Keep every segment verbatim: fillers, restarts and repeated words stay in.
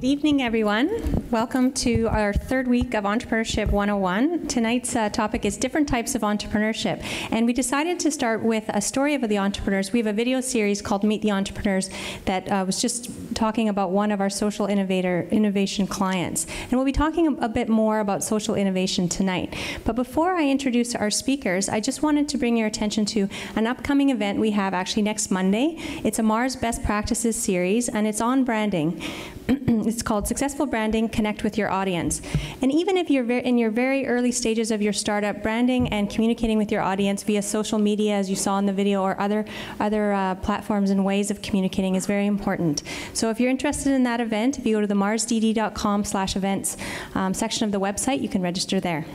Good evening, everyone. Welcome to our third week of Entrepreneurship one oh one. Tonight's uh, topic is different types of entrepreneurship. And we decided to start with a story of the entrepreneurs. We have a video series called Meet the Entrepreneurs that uh, was just talking about one of our social innovator innovation clients. And we'll be talking a bit more about social innovation tonight. But before I introduce our speakers, I just wanted to bring your attention to an upcoming event we have actually next Monday. It's a MARS Best Practices series, and it's on branding. It's called Successful Branding, Connect with Your Audience. And even if you're in your very early stages of your startup, branding and communicating with your audience via social media, as you saw in the video, or other, other uh, platforms and ways of communicating is very important. So if you're interested in that event, if you go to the mars d d dot com slash events um, section of the website, you can register there.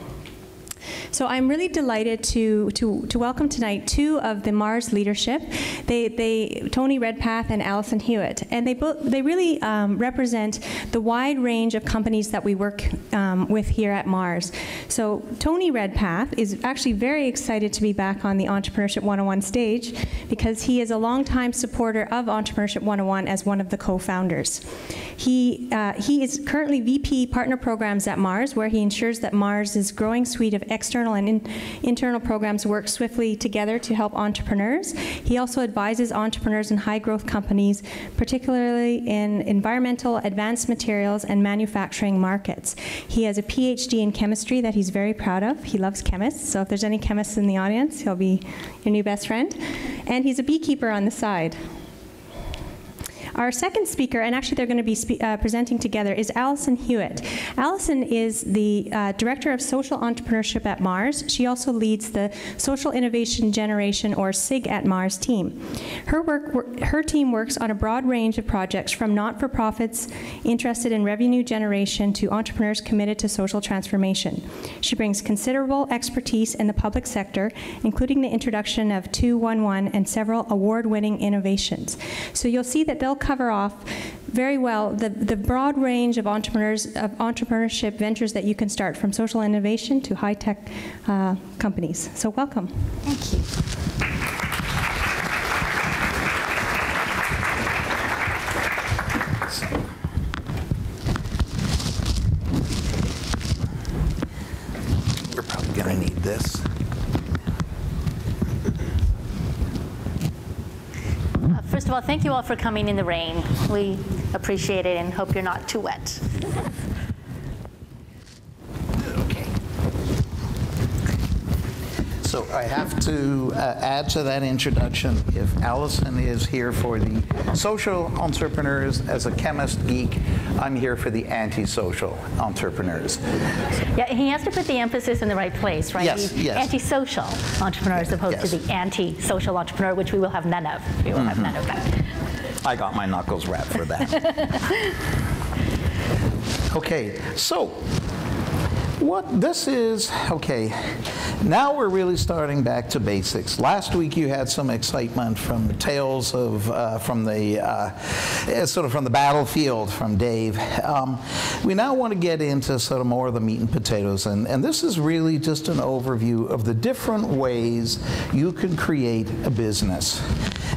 So I'm really delighted to, to, to welcome tonight two of the MARS leadership, they, they, Tony Redpath and Allyson Hewitt. And they, both, they really um, represent the wide range of companies that we work um, with here at MARS. So Tony Redpath is actually very excited to be back on the Entrepreneurship one oh one stage because he is a longtime supporter of Entrepreneurship one oh one as one of the co-founders. He, uh, he is currently V P Partner Programs at MARS, where he ensures that MARS's growing suite of external and in, internal programs work swiftly together to help entrepreneurs. He also advises entrepreneurs in high growth companies, particularly in environmental, advanced materials, and manufacturing markets. He has a P H D in chemistry that he's very proud of. He loves chemists, so if there's any chemists in the audience, he'll be your new best friend. And he's a beekeeper on the side. Our second speaker, and actually they're going to be uh, presenting together, is Allyson Hewitt. Allyson is the uh, Director of Social Entrepreneurship at MARS. She also leads the Social Innovation Generation, or SIG, at MARS team. Her, work, her team works on a broad range of projects, from not-for-profits interested in revenue generation to entrepreneurs committed to social transformation. She brings considerable expertise in the public sector, including the introduction of two one one and several award-winning innovations. So you'll see that they'll cover off very well the, the broad range of entrepreneurs, of entrepreneurship ventures that you can start, from social innovation to high-tech uh, companies. So welcome. Thank you. We're probably gonna need this. First of all, thank you all for coming in the rain. We appreciate it and hope you're not too wet. Okay. So I have to uh, add to that introduction, if Allyson is here for the social entrepreneurs, as a chemist geek, I'm here for the antisocial entrepreneurs. Yeah, he has to put the emphasis in the right place, right? Yes, the yes. Antisocial entrepreneur as opposed yes. to the anti-social entrepreneur, which we will have none of. We will mm-hmm. have none of that. I got my knuckles wrapped for that. Okay, so what this is, okay, now we're really starting back to basics. Last week you had some excitement from tales of, uh, from the, uh, sort of from the battlefield from Dave. Um, we now want to get into sort of more of the meat and potatoes, and, and this is really just an overview of the different ways you can create a business.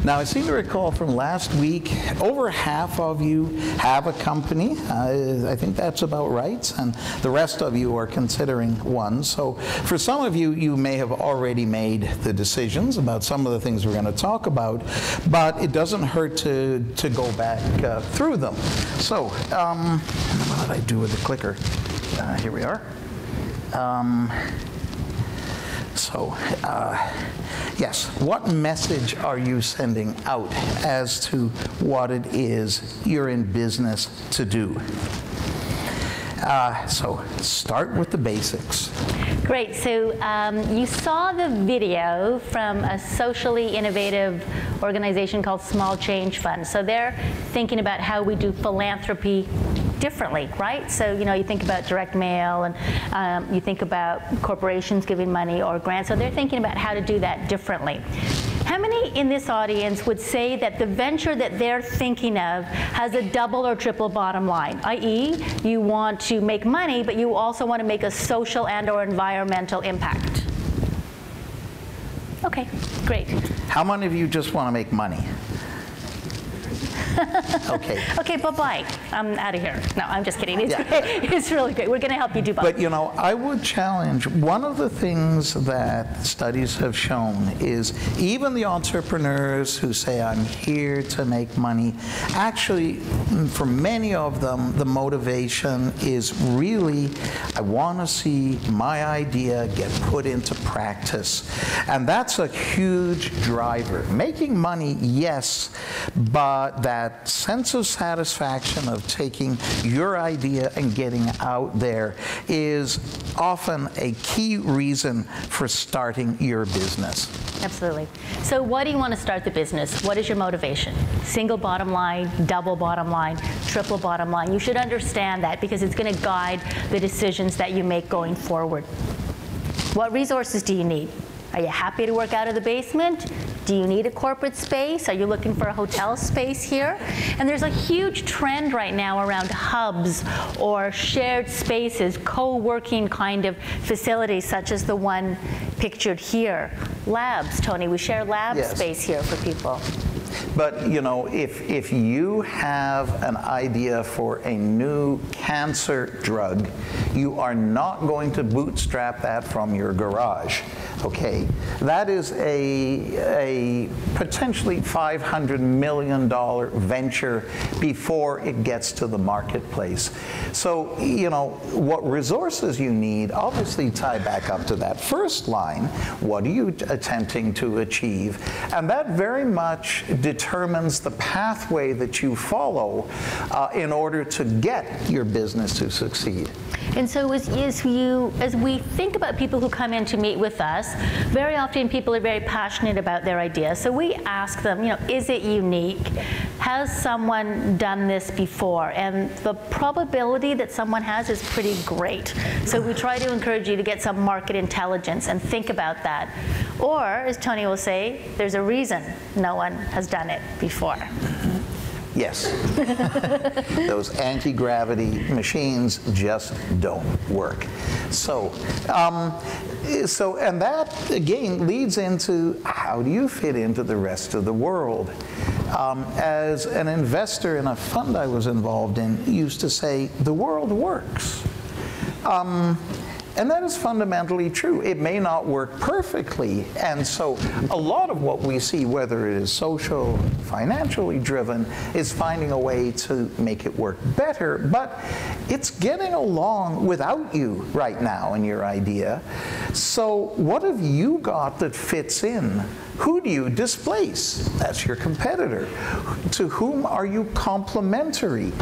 Now, I seem to recall from last week, over half of you have a company. Uh, I think that's about right, and the rest of you are considering one. So for some of you, you may have already made the decisions about some of the things we're going to talk about, but it doesn't hurt to, to go back uh, through them. So um, what did I do with the clicker? Uh, here we are. Um, So, uh, yes, what message are you sending out as to what it is you're in business to do? Uh, so, start with the basics. Great. So, um, you saw the video from a socially innovative organization called Small Change Fund. So, they're thinking about how we do philanthropy differently, right? So, you know, you think about direct mail, and um, you think about corporations giving money or grants. So they're thinking about how to do that differently. How many in this audience would say that the venture that they're thinking of has a double or triple bottom line, that is you want to make money, but you also want to make a social and or environmental impact? Okay, great. How many of you just want to make money? Okay. Okay, bye-bye. I'm out of here. No, I'm just kidding. It's, yeah. It's really good. We're going to help you do both. But, you know, I would challenge, one of the things that studies have shown is even the entrepreneurs who say, I'm here to make money, actually, for many of them, the motivation is really, I want to see my idea get put into practice. And that's a huge driver. Making money, yes, but that sense of satisfaction of taking your idea and getting out there is often a key reason for starting your business. Absolutely. So why do you want to start the business? What is your motivation? Single bottom line, double bottom line, triple bottom line. You should understand that because it's going to guide the decisions that you make going forward. What resources do you need? Are you happy to work out of the basement? Do you need a corporate space? Are you looking for a hotel space here? And there's a huge trend right now around hubs or shared spaces, co-working kind of facilities such as the one pictured here. Labs, Tony, we share lab yes. space here for people. But, you know, if, if you have an idea for a new cancer drug, you are not going to bootstrap that from your garage, okay? That is a, a potentially five hundred million dollar venture before it gets to the marketplace. So, you know, what resources you need obviously tie back up to that first line. What are you attempting to achieve? And that very much determines the pathway that you follow uh, in order to get your business to succeed. And so as, as, you, as we think about people who come in to meet with us, very often people are very passionate about their idea. So we ask them, you know, is it unique? Has someone done this before? And the probability that someone has is pretty great. So we try to encourage you to get some market intelligence and think about that. Or, as Tony will say, there's a reason no one has done it before. Yes. Those anti-gravity machines just don't work. So, um, so, and that, again, leads into how do you fit into the rest of the world? Um, as an investor in a fund I was involved in, used to say, the world works. Um, And that is fundamentally true. It may not work perfectly. And so a lot of what we see, whether it is social, financially driven, is finding a way to make it work better. But it's getting along without you right now and your idea. So what have you got that fits in? Who do you displace? That's your competitor. To whom are you complementary?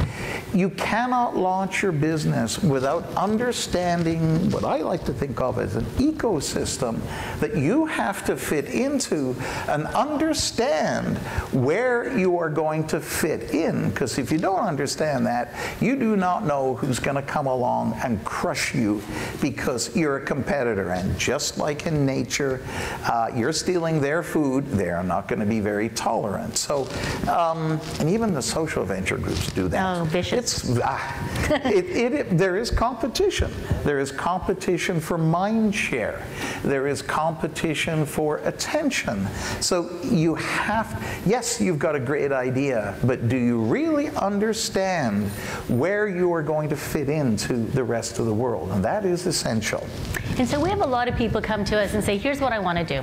You cannot launch your business without understanding what I like to think of as an ecosystem that you have to fit into and understand where you are going to fit in. Because if you don't understand that, you do not know who's going to come along and crush you because you're a competitor. And just like in nature, uh, you're stealing their food, they're not going to be very tolerant. So, um, and even the social venture groups do that. Oh, vicious. It's, uh, it, it, it, there is competition. There is competition for mind share. There is competition for attention. So you have, yes, you've got a great idea, but do you really understand where you are going to fit into the rest of the world? And that is essential. And so we have a lot of people come to us and say, here's what I want to do.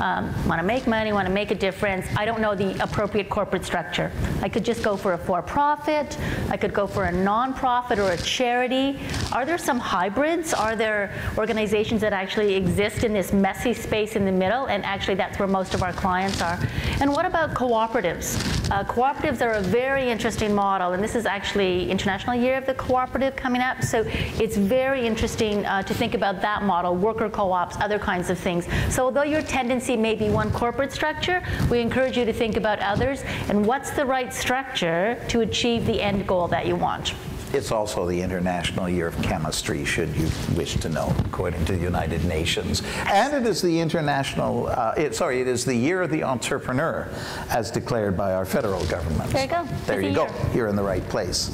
Um, I want to make money, I want to make a difference. I don't know the appropriate corporate structure. I could just go for a for-profit. I could go for a non-profit or a charity. Are there some hybrids? Are there organizations that actually exist in this messy space in the middle? And actually, that's where most of our clients are. And what about cooperatives? Uh, cooperatives are a very interesting model. And this is actually International Year of the Cooperative coming up. So it's very interesting uh, to think about that model. Model, worker co-ops, other kinds of things. So although your tendency may be one corporate structure, we encourage you to think about others and what's the right structure to achieve the end goal that you want. It's also the International Year of Chemistry, should you wish to know, according to the United Nations. And it is the international, uh, it, sorry, it is the Year of the Entrepreneur, as declared by our federal government. There you go. There you go. You're in the right place.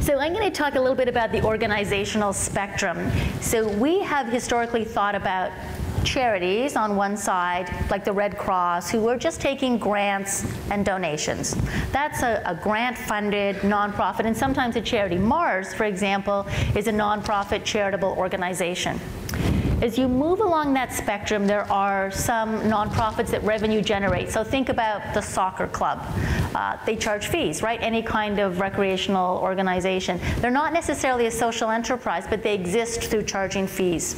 So I'm going to talk a little bit about the organizational spectrum. So we have historically thought about charities on one side, like the Red Cross, who were just taking grants and donations. That's a, a grant-funded nonprofit, and sometimes a charity. MARS, for example, is a nonprofit charitable organization. As you move along that spectrum, there are some nonprofits that revenue generate. So think about the soccer club. Uh, they charge fees, right? Any kind of recreational organization. They're not necessarily a social enterprise, but they exist through charging fees.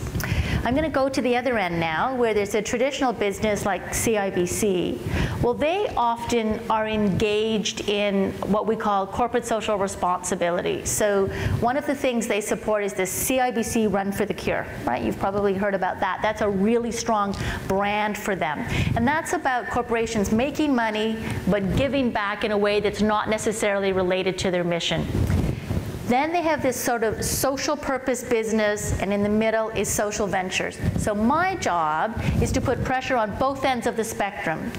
I'm going to go to the other end now, where there's a traditional business like C I B C. Well, they often are engaged in what we call corporate social responsibility. So one of the things they support is the C I B C Run for the Cure, right? You've probably heard about that. That's a really strong brand for them. And that's about corporations making money, but giving back in a way that's not necessarily related to their mission. Then they have this sort of social purpose business, and in the middle is social ventures. So my job is to put pressure on both ends of the spectrum,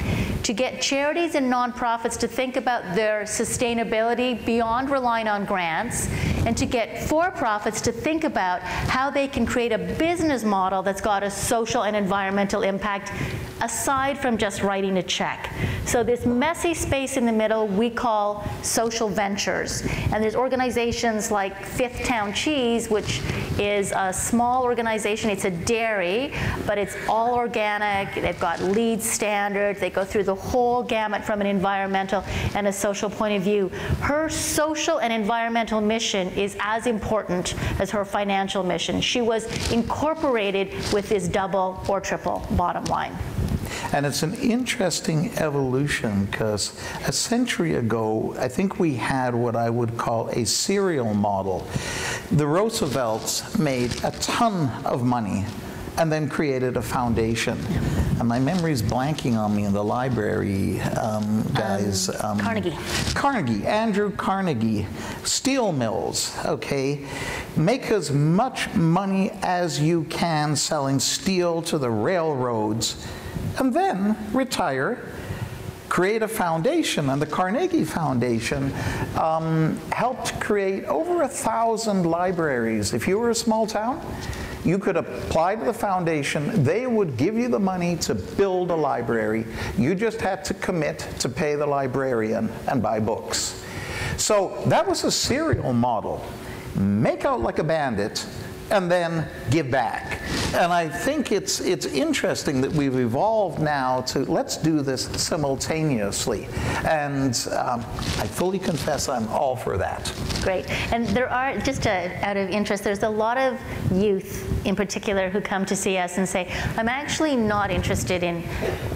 to get charities and nonprofits to think about their sustainability beyond relying on grants, and to get for-profits to think about how they can create a business model that's got a social and environmental impact aside from just writing a check. So this messy space in the middle we call social ventures. And there's organizations like Fifth Town Cheese, which is a small organization. It's a dairy, but it's all organic. They've got LEED standards. They go through the whole gamut from an environmental and a social point of view. Her social and environmental mission is as important as her financial mission. She was incorporated with this double or triple bottom line. And it's an interesting evolution, because a century ago, I think we had what I would call a serial model. The Roosevelts made a ton of money and then created a foundation. And my memory's blanking on me in the library, um, guys. Um, um, Carnegie. Carnegie, Andrew Carnegie. Steel mills, okay? Make as much money as you can selling steel to the railroads, and then retire, create a foundation, and the Carnegie Foundation um, helped create over a thousand libraries. If you were a small town, you could apply to the foundation. They would give you the money to build a library. You just had to commit to pay the librarian and buy books. So that was a serial model. Make out like a bandit and then give back. And I think it's, it's interesting that we've evolved now to, let's do this simultaneously. And um, I fully confess I'm all for that. Great. And there are, just a, out of interest, there's a lot of youth in particular who come to see us and say, I'm actually not interested in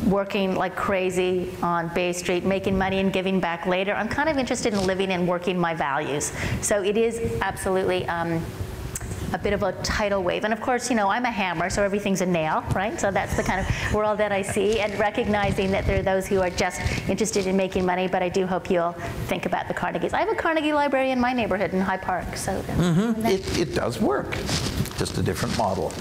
working like crazy on Bay Street, making money and giving back later. I'm kind of interested in living and working my values. So it is absolutely um, a bit of a tidal wave. And of course, you know, I'm a hammer, so everything's a nail, right? So that's the kind of world that I see, and recognizing that there are those who are just interested in making money, but I do hope you'll think about the Carnegies. I have a Carnegie library in my neighborhood in High Park, so. Mm-hmm. it, it does work, just a different model.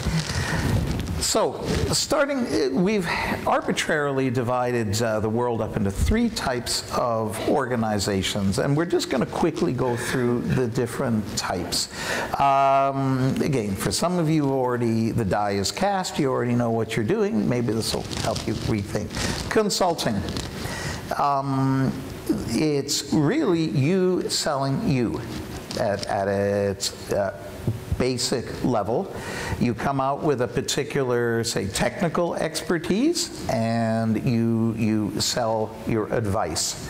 So, starting, we've arbitrarily divided uh, the world up into three types of organizations, and we're just going to quickly go through the different types. Um, again, for some of you already, the die is cast, you already know what you're doing, maybe this will help you rethink. Consulting. Um, it's really you selling you at, at its uh, basic level. You come out with a particular, say, technical expertise, and you, you sell your advice.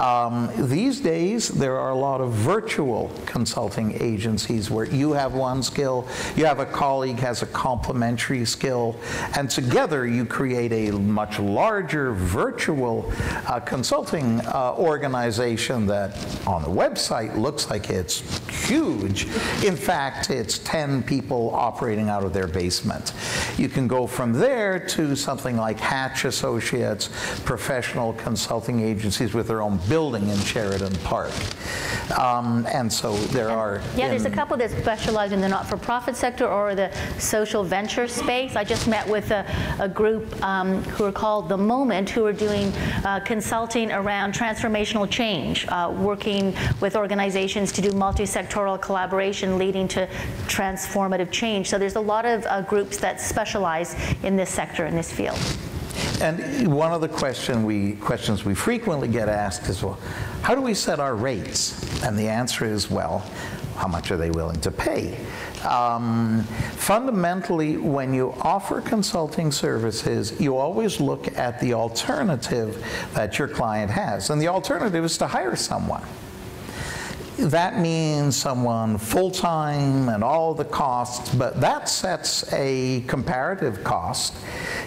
Um, these days, there are a lot of virtual consulting agencies where you have one skill, you have a colleague has a complementary skill, and together you create a much larger virtual uh, consulting uh, organization that on the website looks like it's huge. In fact, it's ten people operating out of their basement. You can go from there to something like Hatch Associates, professional consulting agencies with their own building in Sheridan Park. Um, and so there are... Yeah, there's a couple that specialize in the not-for-profit sector or the social venture space. I just met with a, a group um, who are called The Moment, who are doing uh, consulting around transformational change, uh, working with organizations to do multi-sectoral collaboration leading to transformative change. So there's a lot of uh, groups that specialize in this sector, in this field. And one of the question we, questions we frequently get asked is, well, how do we set our rates? And the answer is, well, how much are they willing to pay? Um, fundamentally, when you offer consulting services, you always look at the alternative that your client has. And the alternative is to hire someone. That means someone full-time and all the costs, but that sets a comparative cost.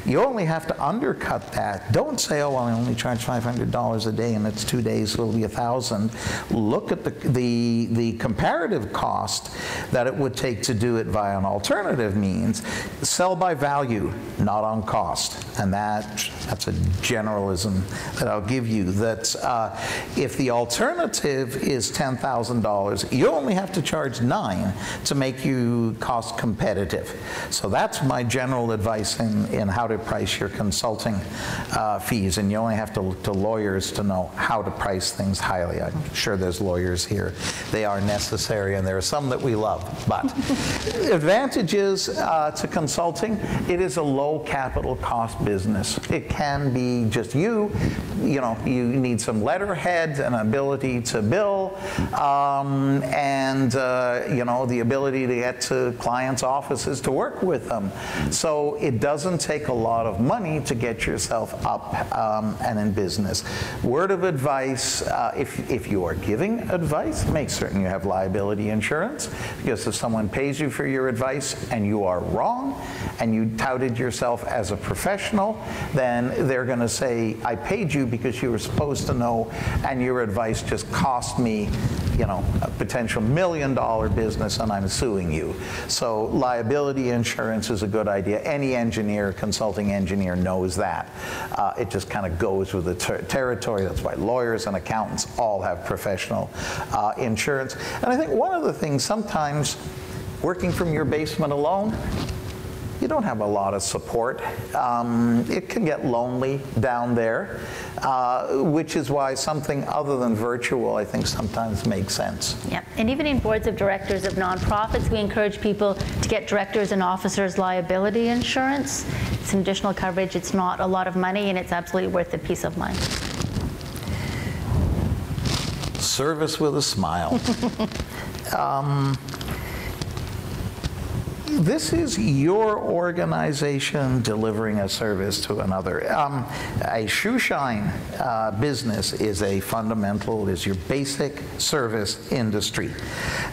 You only have to undercut that. Don't say, oh, well, I only charge five hundred dollars a day and it's two days, so it'll be one thousand dollars. Look at the, the, the comparative cost that it would take to do it via an alternative means. Sell by value, not on cost. And that, that's a generalism that I'll give you. That uh, if the alternative is ten thousand dollars, you only have to charge nine to make you cost competitive. So that's my general advice in, in how to price your consulting uh, fees, and you only have to look to lawyers to know how to price things highly. I'm sure there's lawyers here. They are necessary, and there are some that we love, but advantages uh, to consulting, it is a low capital cost business. It can be just you, you know, you need some letterhead and ability to bill, Um, and uh, you know, the ability to get to clients' offices to work with them. So it doesn't take a lot of money to get yourself up um, and in business. Word of advice, uh, if, if you are giving advice, make certain you have liability insurance, because if someone pays you for your advice and you are wrong and you touted yourself as a professional, then they're going to say, I paid you because you were supposed to know and your advice just cost me, you know, a potential million dollar business and I'm suing you. So liability insurance is a good idea. Any engineer, consulting engineer knows that. Uh, it just kind of goes with the ter territory. That's why lawyers and accountants all have professional uh, insurance. And I think one of the things, sometimes working from your basement alone, you don't have a lot of support. Um, it can get lonely down there, uh, which is why something other than virtual, I think, sometimes makes sense. Yeah, and even in boards of directors of nonprofits, we encourage people to get directors and officers liability insurance. It's an additional coverage. It's not a lot of money, and it's absolutely worth the peace of mind. Service with a smile. um, This is your organization delivering a service to another. Um, a shoe shine uh, business is a fundamental, is your basic service industry.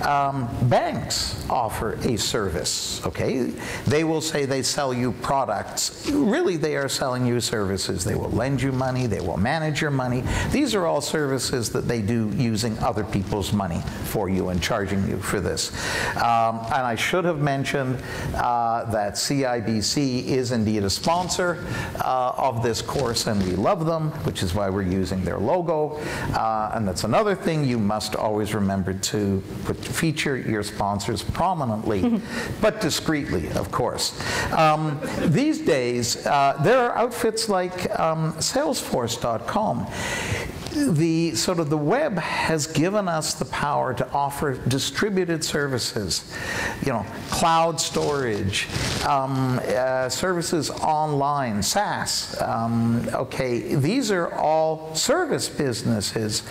Um, banks offer a service, okay? They will say they sell you products. Really, they are selling you services. They will lend you money. They will manage your money. These are all services that they do using other people's money for you and charging you for this. Um, and I should have mentioned Uh, that C I B C is indeed a sponsor uh, of this course, and we love them, which is why we're using their logo. Uh, and that's another thing you must always remember to put, feature your sponsors prominently, but discreetly, of course. Um, these days, uh, there are outfits like um, Salesforce dot com. The sort of the web has given us the power to offer distributed services, you know, cloud storage, um, uh, services online, SaaS. Um, okay, these are all service businesses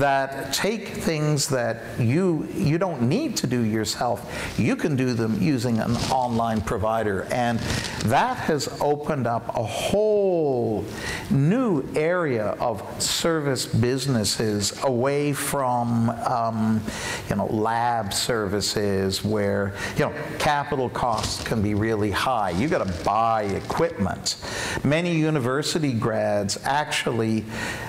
that take things that you you don't need to do yourself. You can do them using an online provider, and that has opened up a whole new area of service businesses away from um, you know, lab services where, you know, capital costs can be really high. You've got to buy equipment. Many university grads actually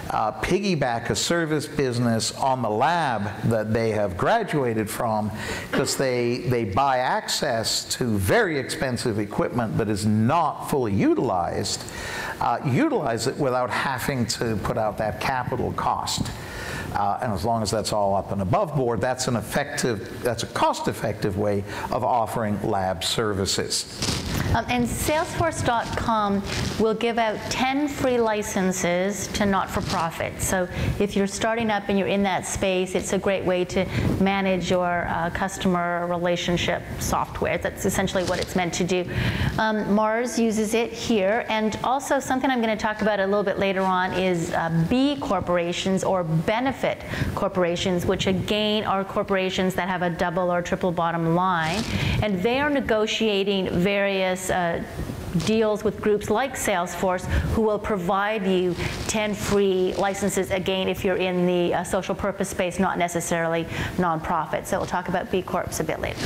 uh, piggyback a service business on the lab that they have graduated from, because they, they buy access to very expensive equipment that is not fully utilized. uh, utilize it without having to put out that capital cost. Uh, and as long as that's all up and above board, that's an effective, that's a cost-effective way of offering lab services. Um, and Salesforce dot com will give out ten free licenses to not-for-profits. So if you're starting up and you're in that space, it's a great way to manage your uh, customer relationship software. That's essentially what it's meant to do. Um, MARS uses it here. And also something I'm going to talk about a little bit later on is uh, B corporations or benefit corporations, which again are corporations that have a double or triple bottom line, and they are negotiating various uh, deals with groups like Salesforce who will provide you ten free licenses, again if you're in the uh, social purpose space, not necessarily nonprofit. So we'll talk about B Corps a bit later.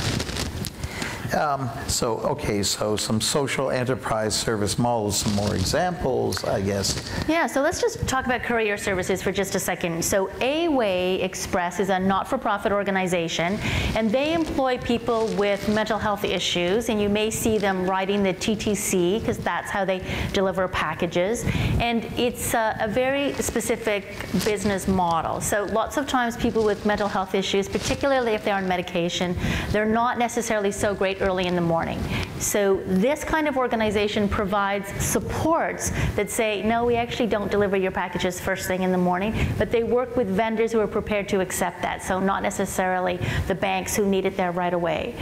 Um, so, okay, so some social enterprise service models, some more examples, I guess. Yeah, so let's just talk about courier services for just a second. So A-Way Express is a not-for-profit organization, and they employ people with mental health issues, and you may see them riding the T T C, because that's how they deliver packages. And it's a, a very specific business model. So lots of times people with mental health issues, particularly if they're on medication, they're not necessarily so great early in the morning. So this kind of organization provides supports that say, no, we actually don't deliver your packages first thing in the morning, but they work with vendors who are prepared to accept that, so not necessarily the banks who need it there right away.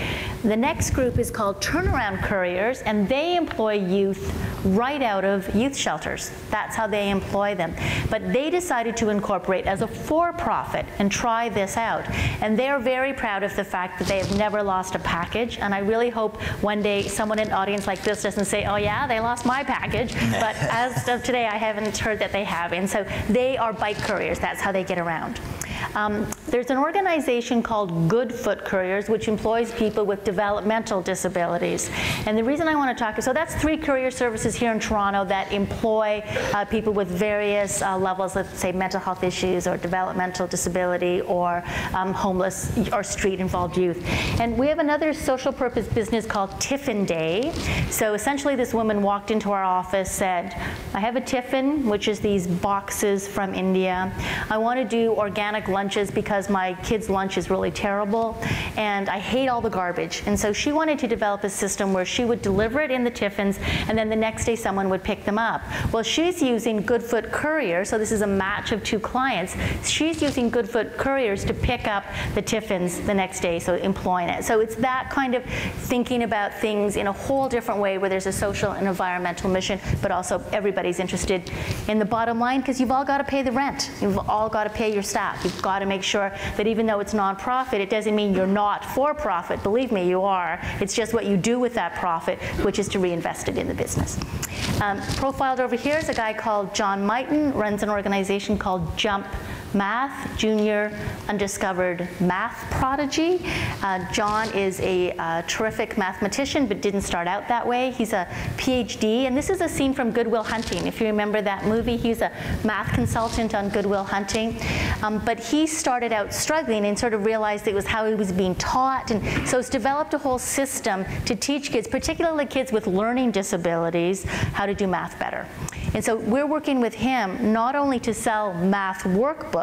The next group is called Turnaround Couriers, and they employ youth right out of youth shelters. That's how they employ them. But they decided to incorporate as a for-profit and try this out. And they are very proud of the fact that they have never lost a package. And I really hope one day someone in an audience like this doesn't say, oh yeah, they lost my package. But as of today, I haven't heard that they have. And so they are bike couriers. That's how they get around. Um, there's an organization called Goodfoot Couriers, which employs people with developmental disabilities. And the reason I want to talk, so that's three courier services here in Toronto that employ uh, people with various uh, levels of, say, mental health issues or developmental disability or um, homeless or street-involved youth. And we have another social purpose business called Tiffin Day. So essentially this woman walked into our office, said, I have a tiffin, which is these boxes from India. I want to do organic lunches because my kids' lunch is really terrible and I hate all the garbage. And so she wanted to develop a system where she would deliver it in the tiffins and then the next day someone would pick them up. Well, she's using Goodfoot Courier, so this is a match of two clients. She's using Goodfoot Couriers to pick up the tiffins the next day, so employing it. So it's that kind of thinking about things in a whole different way where there's a social and environmental mission, but also everybody's interested in the bottom line because you've all got to pay the rent. You've all got to pay your staff. You've got to make sure that even though it's non-profit, it doesn't mean you're not for profit. Believe me, you are. It's just what you do with that profit, which is to reinvest it in the business. Um, profiled over here is a guy called John Mighton, runs an organization called Jump Math, junior undiscovered math prodigy. Uh, John is a uh, terrific mathematician, but didn't start out that way. He's a P H D, and this is a scene from Good Will Hunting. If you remember that movie, he's a math consultant on Good Will Hunting. Um, but he started out struggling and sort of realized it was how he was being taught, and so it's developed a whole system to teach kids, particularly kids with learning disabilities, how to do math better. And so we're working with him not only to sell math workbooks,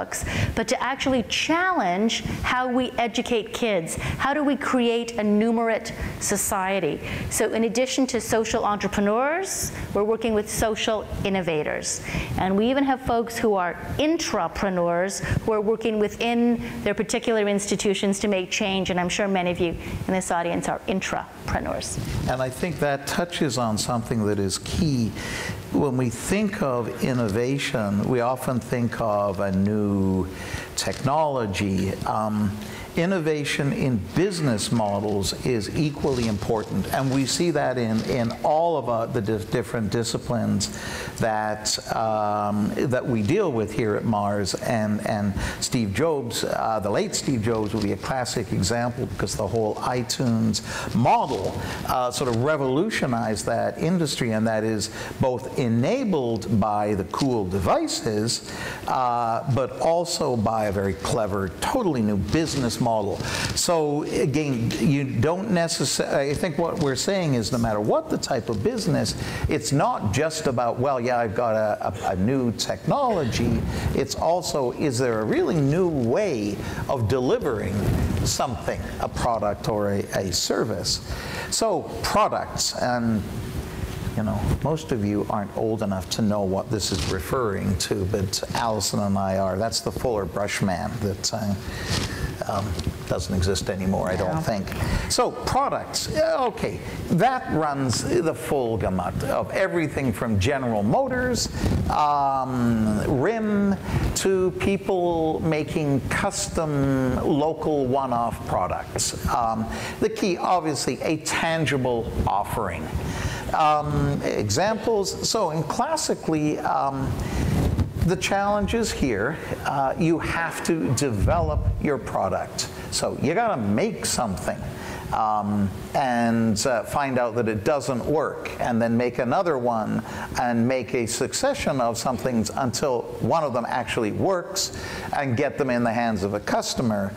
but to actually challenge how we educate kids. How do we create a numerate society? So in addition to social entrepreneurs, we're working with social innovators. And we even have folks who are intrapreneurs who are working within their particular institutions to make change. And I'm sure many of you in this audience are intrapreneurs. And I think that touches on something that is key. When we think of innovation, we often think of a new technology. Um, innovation in business models is equally important, and we see that in, in all of our, the di different disciplines that, um, that we deal with here at MARS, and, and Steve Jobs, uh, the late Steve Jobs will be a classic example because the whole iTunes model uh, sort of revolutionized that industry, and that is both enabled by the cool devices, uh, but also by a very clever, totally new business model model. So again, you don't necessarily, I think what we're saying is no matter what the type of business, it's not just about, well, yeah, I've got a, a, a new technology. It's also, is there a really new way of delivering something, a product or a, a service? So products, and you know, most of you aren't old enough to know what this is referring to, but Allyson and I are. That's the Fuller Brush man that uh, um, doesn't exist anymore, I don't think. So products, okay, that runs the full gamut of everything from General Motors, um, R I M, to people making custom local one-off products. Um, the key, obviously, a tangible offering. Um, examples, so and classically um, the challenge is here, uh, you have to develop your product. So you gotta make something um, and uh, find out that it doesn't work, and then make another one and make a succession of some things until one of them actually works and get them in the hands of a customer.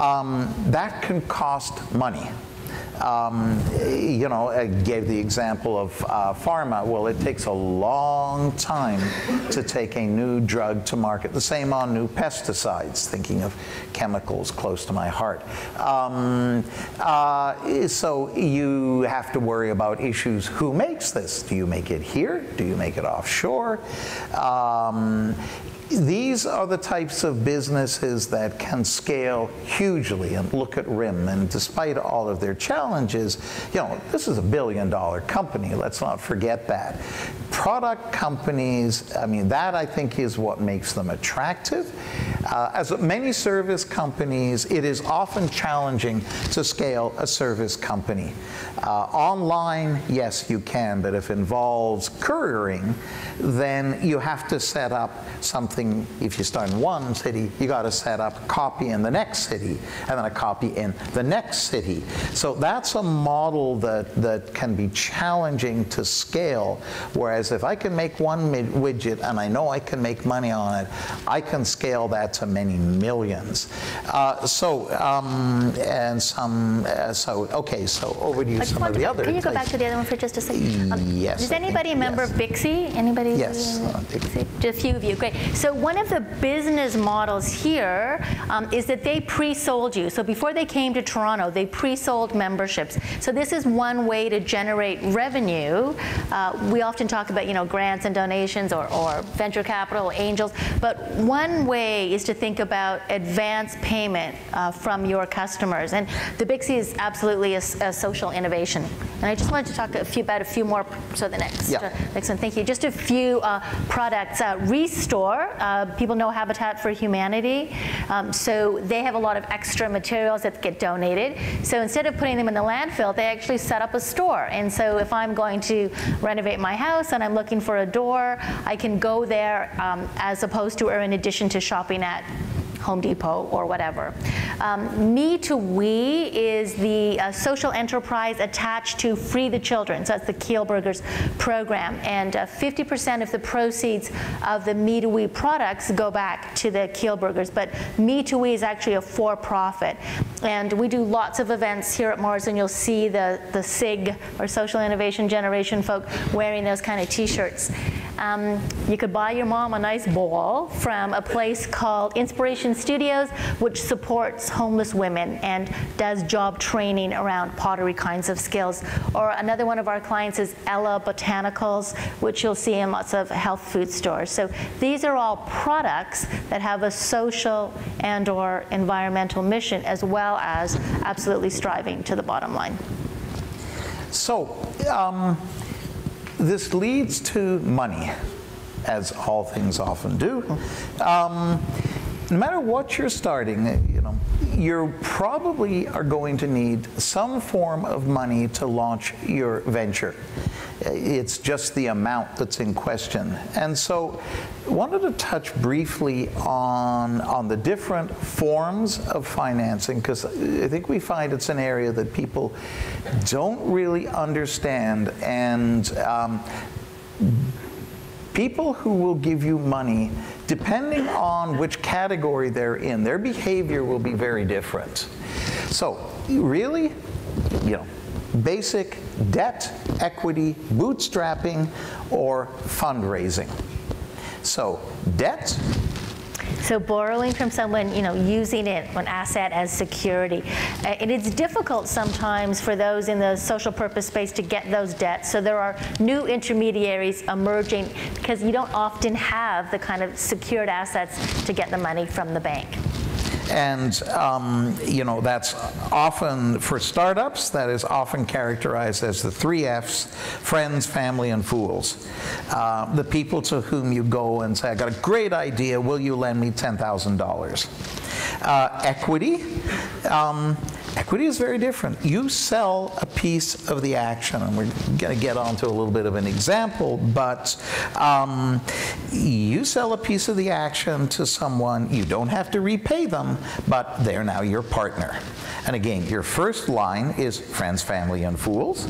Um, that can cost money. Um, you know, I gave the example of uh, pharma. Well, it takes a long time to take a new drug to market. The same on new pesticides, thinking of chemicals close to my heart. Um, uh, so you have to worry about issues. Who makes this? Do you make it here? Do you make it offshore? Um, These are the types of businesses that can scale hugely, and look at R I M, and despite all of their challenges, you know, this is a billion dollar company, let's not forget that. Product companies, I mean, that I think is what makes them attractive. Uh, as many service companies, it is often challenging to scale a service company. Uh, online, yes, you can, but if it involves couriering, then you have to set up something. If you start in one city, you got to set up a copy in the next city, and then a copy in the next city. So that's a model that, that can be challenging to scale, whereas if I can make one widget and I know I can make money on it, I can scale that to many millions. Uh, so, um, and some, uh, so, okay, so over to you, some of the others. Can you go back to the other one for just a second? Um, yes. Does anybody remember Bixi? Anybody? Yes. Bixi? Just a few of you, great. So one of the business models here um, is that they pre-sold you. So before they came to Toronto, they pre-sold memberships. So this is one way to generate revenue. Uh, we often talk about, you know, grants and donations, or, or venture capital, angels. But one way is to think about advance payment uh, from your customers. And the Bixi is absolutely a, a social innovation. And I just wanted to talk a few, about a few more. So the next, yeah. uh, next one, thank you. Just a few uh, products. Uh, Restore. Uh, people know Habitat for Humanity, um, so they have a lot of extra materials that get donated. So instead of putting them in the landfill, they actually set up a store. And so if I'm going to renovate my house and I'm looking for a door, I can go there um, as opposed to or in addition to shopping at Home Depot or whatever. Um, Me to We is the uh, social enterprise attached to Free the Children, so that's the Kielburgers program, and fifty percent uh, of the proceeds of the Me to We products go back to the Kielburgers, but Me to We is actually a for-profit, and we do lots of events here at MARS, and you'll see the, the SIG, or Social Innovation Generation folk, wearing those kind of t-shirts. Um, you could buy your mom a nice ball from a place called Inspiration Studios, which supports homeless women and does job training around pottery kinds of skills. Or another one of our clients is Ella Botanicals, which you'll see in lots of health food stores. So these are all products that have a social and or environmental mission, as well as absolutely striving to the bottom line. So. Um This leads to money, as all things often do. Um, no matter what you're starting, you know, you probably are going to need some form of money to launch your venture. It's just the amount that's in question. And so I wanted to touch briefly on, on the different forms of financing, because I think we find it's an area that people don't really understand. And um, people who will give you money depending on which category they're in, their behavior will be very different. So really, you know, basic debt, equity, bootstrapping, or fundraising. So debt. So borrowing from someone, you know, using it, an asset as security. Uh, and it's difficult sometimes for those in the social purpose space to get those debts. So there are new intermediaries emerging because you don't often have the kind of secured assets to get the money from the bank. And um, you know, that's often, for startups, that is often characterized as the three F's: friends, family, and fools. Uh, the people to whom you go and say, I got a great idea, will you lend me ten thousand dollars? Uh, equity. Um, Equity is very different. You sell a piece of the action, and we're going to get onto a little bit of an example, but um, you sell a piece of the action to someone. You don't have to repay them, but they're now your partner. And again, your first line is friends, family, and fools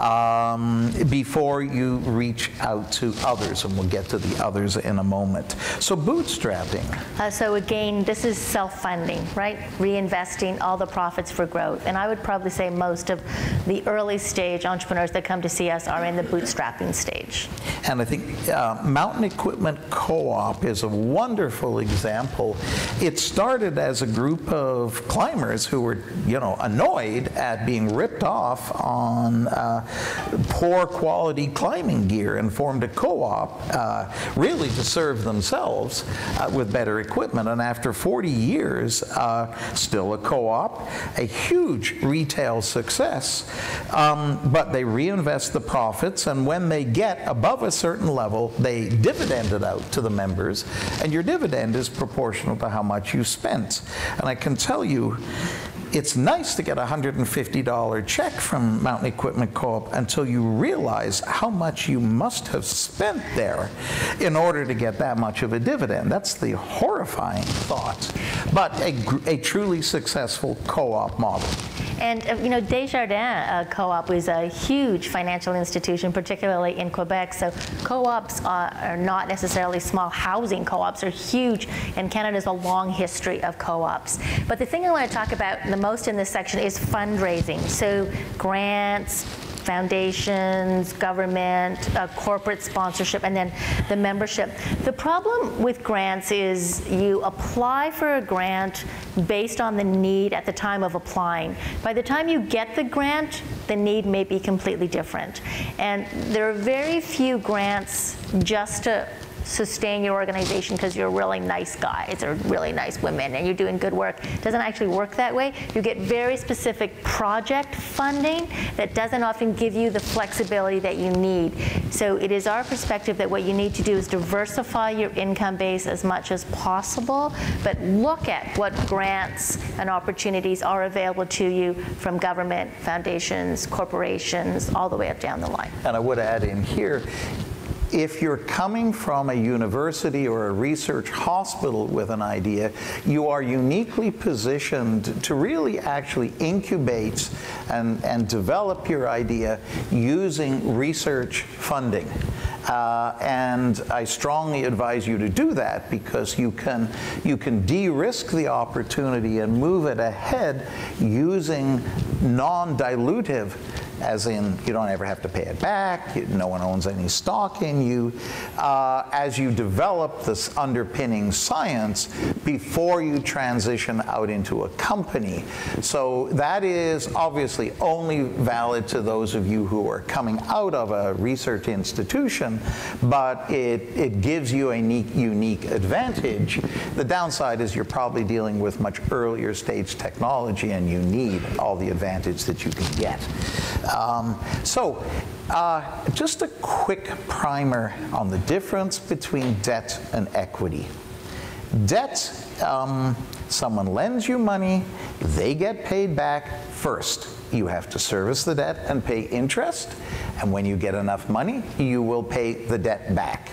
um, before you reach out to others, and we'll get to the others in a moment. So bootstrapping. Uh, so again, this is self-funding, right? Reinvesting all the profits for growth. And I would probably say most of the early stage entrepreneurs that come to see us are in the bootstrapping stage. And I think uh, Mountain Equipment Co-op is a wonderful example. It started as a group of climbers who were, you know, annoyed at being ripped off on uh, poor quality climbing gear, and formed a co-op uh, really to serve themselves uh, with better equipment. And after forty years, uh, still a co-op, a huge retail success, um, but they reinvest the profits, and when they get above a certain level, they dividend it out to the members, and your dividend is proportional to how much you spent. And I can tell you, it's nice to get a one hundred fifty dollar check from Mountain Equipment Co-op until you realize how much you must have spent there in order to get that much of a dividend. That's the horrifying thought, but a, a truly successful co-op model. And, uh, you know, Desjardins uh, Co-op is a huge financial institution, particularly in Quebec. So co-ops are, are not necessarily small. Housing co-ops are huge, and Canada's a long history of co-ops. But the thing I want to talk about the most in this section is fundraising. So grants, foundations, government, uh, corporate sponsorship, and then the membership. The problem with grants is you apply for a grant based on the need at the time of applying. By the time you get the grant, the need may be completely different. And there are very few grants just to sustain your organization because you're really nice guys or really nice women and you're doing good work. It doesn't actually work that way. You get very specific project funding that doesn't often give you the flexibility that you need. So it is our perspective that what you need to do is diversify your income base as much as possible, but look at what grants and opportunities are available to you from government, foundations, corporations, all the way up down the line. And I would add in here, if you're coming from a university or a research hospital with an idea, you are uniquely positioned to really actually incubate and, and develop your idea using research funding. Uh, and I strongly advise you to do that because you can, you can de-risk the opportunity and move it ahead using non-dilutive, as in you don't ever have to pay it back, you, no one owns any stock in you, uh, as you develop this underpinning science before you transition out into a company. So that is obviously only valid to those of you who are coming out of a research institution, but it, it gives you a unique, unique advantage. The downside is you're probably dealing with much earlier stage technology and you need all the advantage that you can get. Um, so, uh, just a quick primer on the difference between debt and equity. Debt, um, someone lends you money, they get paid back first. You have to service the debt and pay interest, and when you get enough money, you will pay the debt back.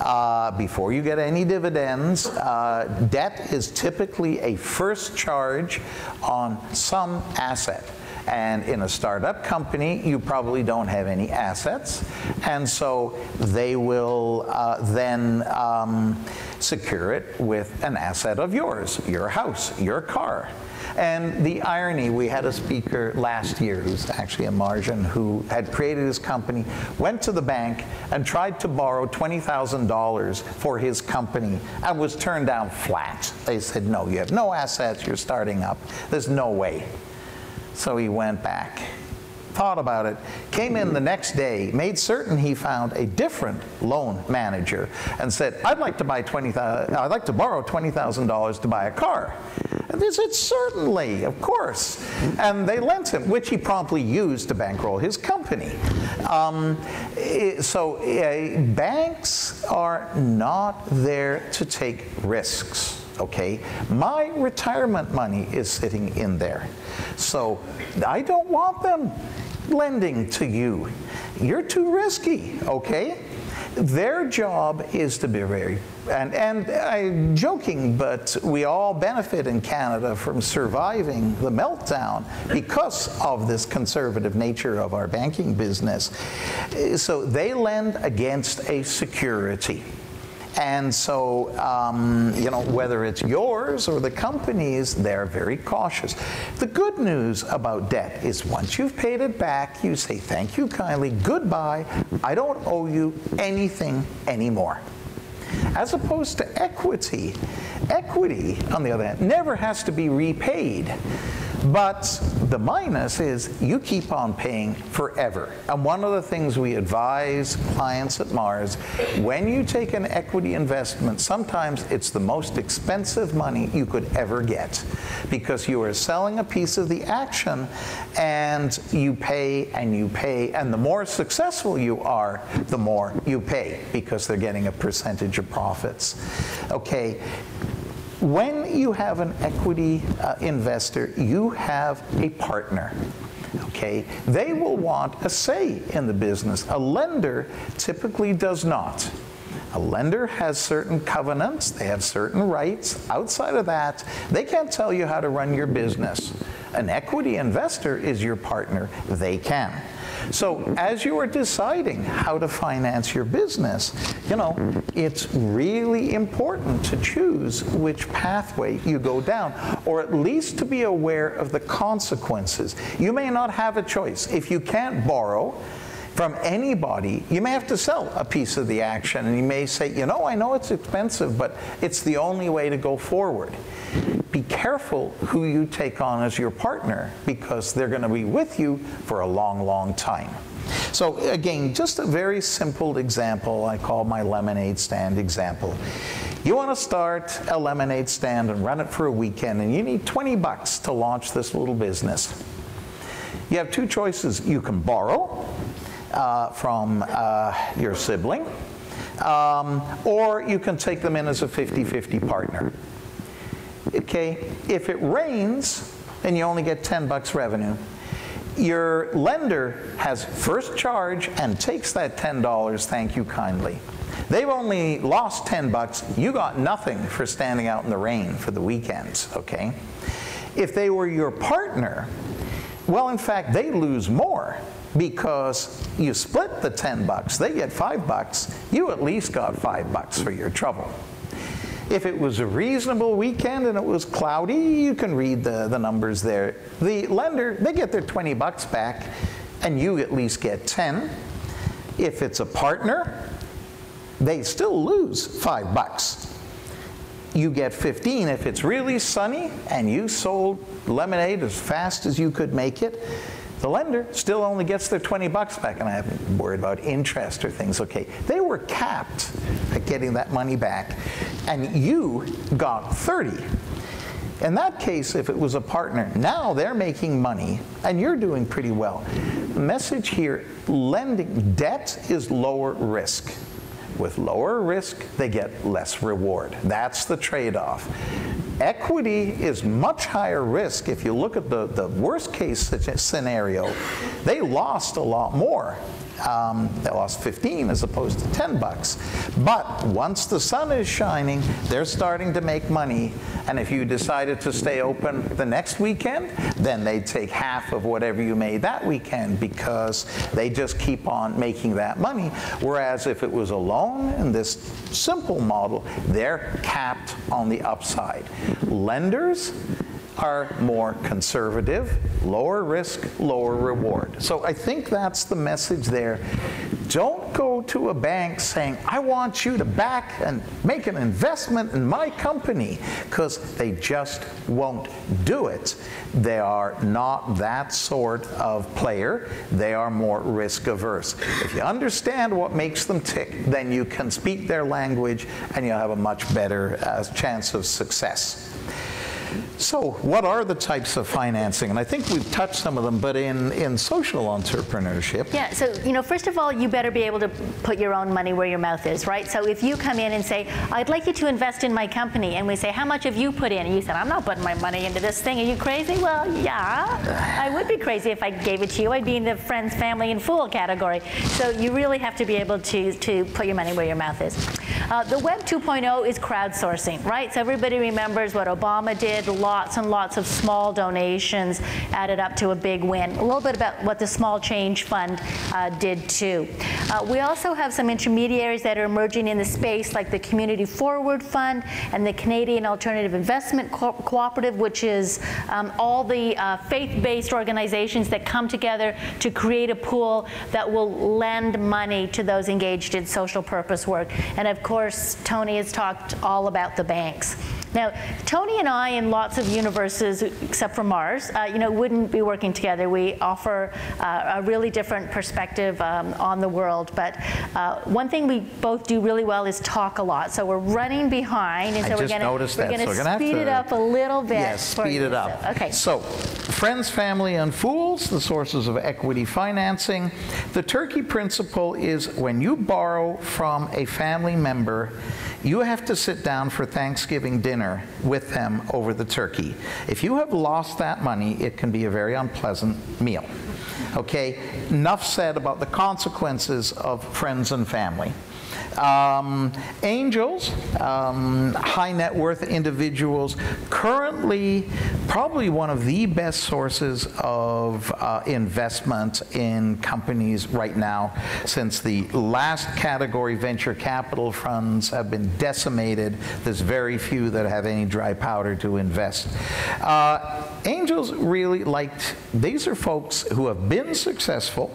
Uh, before you get any dividends, uh, debt is typically a first charge on some asset. And in a startup company, you probably don't have any assets. And so they will uh, then um, secure it with an asset of yours, your house, your car. And the irony, we had a speaker last year who's actually a Martian who had created his company, went to the bank and tried to borrow twenty thousand dollars for his company and was turned down flat. They said, no, you have no assets, you're starting up, there's no way. So he went back, thought about it, came in the next day, made certain he found a different loan manager and said, I'd like to buy twenty thousand, I'd like to borrow twenty thousand dollars to buy a car. And they said, certainly, of course. And they lent him, which he promptly used to bankroll his company. Um, so uh, banks are not there to take risks. Okay, my retirement money is sitting in there. So I don't want them lending to you. You're too risky, okay? Their job is to be very, and, and I'm joking, but we all benefit in Canada from surviving the meltdown because of this conservative nature of our banking business. So they lend against a security. And so, um, you know, whether it's yours or the company's, they're very cautious. The good news about debt is once you've paid it back, you say, thank you kindly, goodbye, I don't owe you anything anymore. As opposed to equity, equity, on the other hand, never has to be repaid. But the minus is you keep on paying forever. And one of the things we advise clients at MARS, when you take an equity investment, sometimes it's the most expensive money you could ever get because you are selling a piece of the action and you pay and you pay. And the more successful you are, the more you pay because they're getting a percentage of profits. Okay. When you have an equity uh, investor, you have a partner, okay? They will want a say in the business. A lender typically does not. A lender has certain covenants, they have certain rights. Outside of that, they can't tell you how to run your business. An equity investor is your partner, they can. So as you are deciding how to finance your business, you know, it's really important to choose which pathway you go down, or at least to be aware of the consequences. You may not have a choice. If you can't borrow from anybody, you may have to sell a piece of the action, and you may say, you know, I know it's expensive, but it's the only way to go forward. Be careful who you take on as your partner, because they're going to be with you for a long, long time. So again, just a very simple example. I call my lemonade stand example. You want to start a lemonade stand and run it for a weekend, and you need twenty bucks to launch this little business. You have two choices. You can borrow Uh, from uh, your sibling, um, or you can take them in as a fifty fifty partner. Okay, if it rains and you only get ten bucks revenue, your lender has first charge and takes that ten dollars, thank you kindly. They've only lost ten bucks, you got nothing for standing out in the rain for the weekends, okay? If they were your partner, well, in fact, they lose more, because you split the ten bucks, they get five bucks, you at least got five bucks for your trouble. If it was a reasonable weekend and it was cloudy, you can read the, the numbers there. The lender, they get their twenty bucks back and you at least get ten. If it's a partner, they still lose five bucks. You get fifteen if it's really sunny and you sold lemonade as fast as you could make it. The lender still only gets their twenty bucks back, and I haven't worried about interest or things, okay? They were capped at getting that money back, and you got thirty. In that case, if it was a partner, now they're making money, and you're doing pretty well. The message here, lending debt is lower risk. With lower risk, they get less reward. That's the trade-off. Equity is much higher risk. If you look at the, the worst case scenario, they lost a lot more, Um, they lost fifteen as opposed to ten bucks. But once the sun is shining, they're starting to make money. And if you decided to stay open the next weekend, then they take half of whatever you made that weekend because they just keep on making that money. Whereas if it was a loan in this simple model, they're capped on the upside. Lenders are more conservative, lower risk, lower reward. So I think that's the message there. Don't go to a bank saying, I want you to back and make an investment in my company, because they just won't do it. They are not that sort of player. They are more risk averse. If you understand what makes them tick, then you can speak their language and you'll have a much better uh, chance of success. So what are the types of financing? And I think we've touched some of them, but in, in social entrepreneurship. Yeah, so, you know, first of all, you better be able to put your own money where your mouth is, right? So if you come in and say, I'd like you to invest in my company, and we say, how much have you put in? And you said, I'm not putting my money into this thing. Are you crazy? Well, yeah, I would be crazy if I gave it to you. I'd be in the friends, family, and fool category. So you really have to be able to, to put your money where your mouth is. Uh, the Web two point oh is crowdsourcing, right? So everybody remembers what Obama did. Lots and lots of small donations added up to a big win. A little bit about what the Small Change Fund uh, did too. Uh, we also have some intermediaries that are emerging in the space, like the Community Forward Fund and the Canadian Alternative Investment Co Cooperative, which is um, all the uh, faith-based organizations that come together to create a pool that will lend money to those engaged in social purpose work. And of course, Tony has talked all about the banks. Now, Tony and I, and lots of universes, except for Mars, uh, you know, wouldn't be working together. We offer uh, a really different perspective um, on the world. But uh, one thing we both do really well is talk a lot. So we're running behind, and so I we're going so to speed it up a little bit. Yes, yeah, speed it up. So, okay. So, friends, family, and fools, the sources of equity financing. The turkey principle is when you borrow from a family member, you have to sit down for Thanksgiving dinner with them over the turkey. If you have lost that money, it can be a very unpleasant meal. Okay, enough said about the consequences of friends and family. Um, angels, um, high net worth individuals, currently probably one of the best sources of uh, investment in companies right now, since the last category, venture capital funds, have been decimated. There's very few that have any dry powder to invest. Uh, angels really liked, these are folks who have been successful,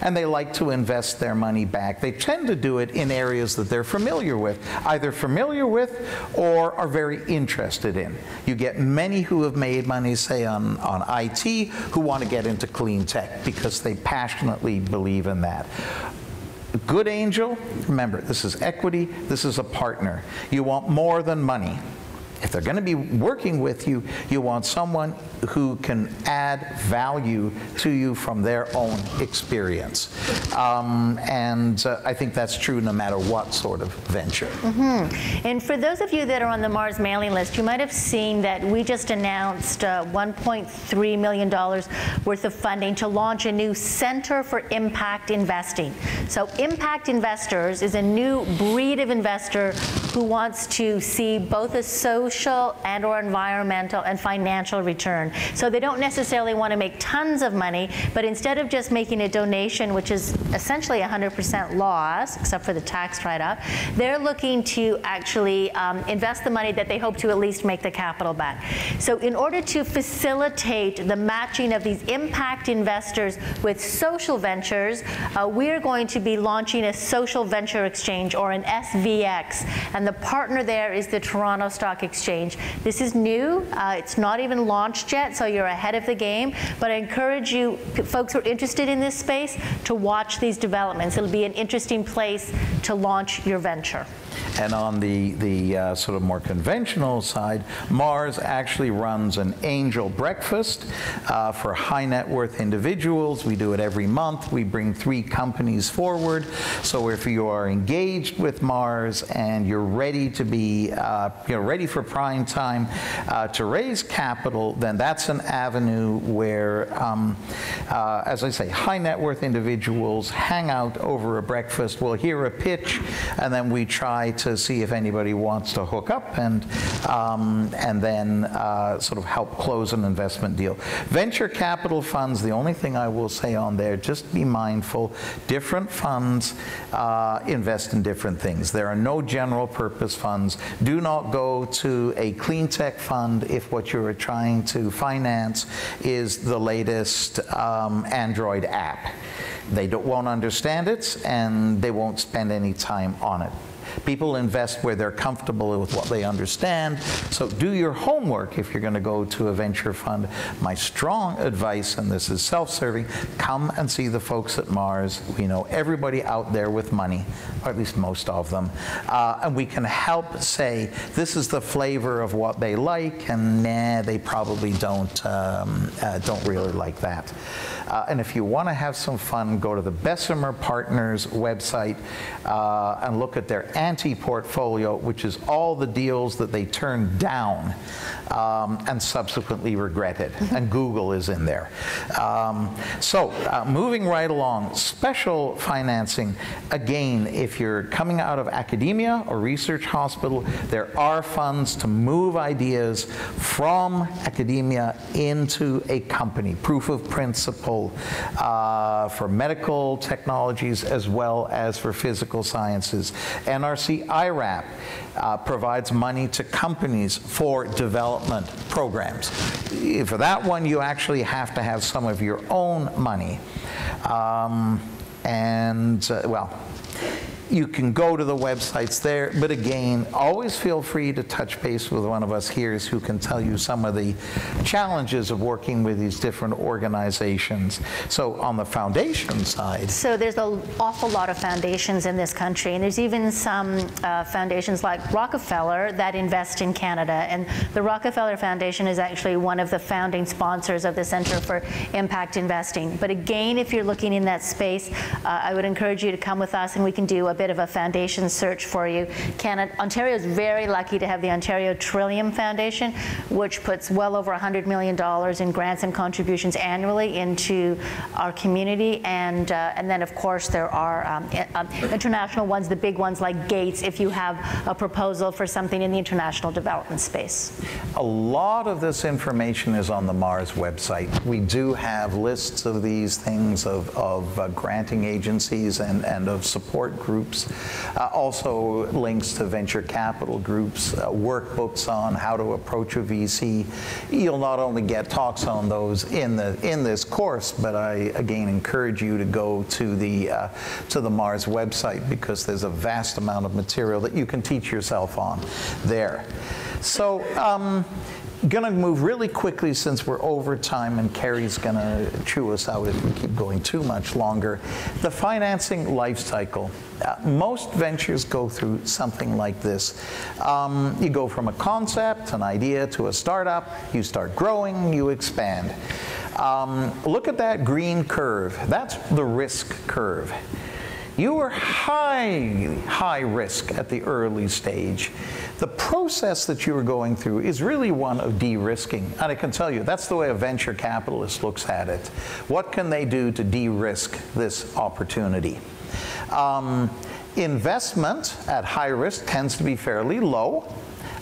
and they like to invest their money back. They tend to do it in areas that they're familiar with, either familiar with or are very interested in. You get many who have made money, say, on, on I T, who want to get into clean tech because they passionately believe in that. Good angel, remember, this is equity, this is a partner. You want more than money. If they're going to be working with you, you want someone who can add value to you from their own experience. Um, and uh, I think that's true no matter what sort of venture. Mm-hmm. And for those of you that are on the Mars mailing list, you might have seen that we just announced uh, one point three million dollars worth of funding to launch a new Center for Impact Investing. So impact investors is a new breed of investor who wants to see both a social and or environmental and financial return. So they don't necessarily want to make tons of money, but instead of just making a donation, which is essentially one hundred percent loss, except for the tax write-off, they're looking to actually um, invest the money that they hope to at least make the capital back. So in order to facilitate the matching of these impact investors with social ventures, uh, we're going to be launching a social venture exchange, or an S V X, and the partner there is the Toronto Stock Exchange. This is new, uh, it's not even launched yet, so you're ahead of the game, but I encourage you, folks who are interested in this space, to watch these developments. It'll be an interesting place to launch your venture. And on the, the uh, sort of more conventional side, MARS actually runs an angel breakfast uh, for high net worth individuals. We do it every month. We bring three companies forward. So if you are engaged with MARS and you're ready to be uh, you know, ready for prime time uh, to raise capital, then that's an avenue where, um, uh, as I say, high net worth individuals hang out over a breakfast. We'll hear a pitch, and then we try to see if anybody wants to hook up and, um, and then uh, sort of help close an investment deal. Venture capital funds, the only thing I will say on there, just be mindful, different funds uh, invest in different things. There are no general purpose funds. Do not go to a clean tech fund if what you're trying to finance is the latest um, Android app. They don't, won't understand it, and they won't spend any time on it. People invest where they're comfortable with what they understand, so do your homework if you're going to go to a venture fund. My strong advice, and this is self-serving, come and see the folks at MARS. We know everybody out there with money, or at least most of them, uh, and we can help say, this is the flavor of what they like, and nah, they probably don't, um, uh, don't really like that. Uh, and if you want to have some fun, go to the Bessemer Partners website uh, and look at their anti-portfolio, which is all the deals that they turned down um, and subsequently regretted. And Google is in there. Um, so uh, moving right along, special financing. Again, if you're coming out of academia or research hospital, there are funds to move ideas from academia into a company. Proof of principle uh, for medical technologies as well as for physical sciences. N R C I R A P uh, provides money to companies for development programs. For that one, you actually have to have some of your own money. Um, and, uh, well, you can go to the websites there, but again, always feel free to touch base with one of us here who can tell you some of the challenges of working with these different organizations. So on the foundation side. So there's an awful lot of foundations in this country, and there's even some uh, foundations like Rockefeller that invest in Canada, and the Rockefeller Foundation is actually one of the founding sponsors of the Center for Impact Investing. But again, if you're looking in that space, uh, I would encourage you to come with us and we can do a bit of a foundation search for you. Canada, Ontario is very lucky to have the Ontario Trillium Foundation, which puts well over one hundred million dollars in grants and contributions annually into our community. And, uh, and then, of course, there are um, um, international ones, the big ones like Gates, if you have a proposal for something in the international development space. A lot of this information is on the MARS website. We do have lists of these things, of, of uh, granting agencies and, and of support groups. Uh, also links to venture capital groups, uh, workbooks on how to approach a V C. You'll not only get talks on those in the in this course, but I again encourage you to go to the uh, to the MARS website, because there's a vast amount of material that you can teach yourself on there. So. Um, Going to move really quickly since we're over time, and Carrie's going to chew us out if we keep going too much longer. The financing life cycle. Uh, most ventures go through something like this. Um, you go from a concept, an idea, to a startup. You start growing, you expand. Um, look at that green curve. That's the risk curve. You are high, high risk at the early stage. The process that you are going through is really one of de-risking. And I can tell you, that's the way a venture capitalist looks at it. What can they do to de-risk this opportunity? Um, investment at high risk tends to be fairly low.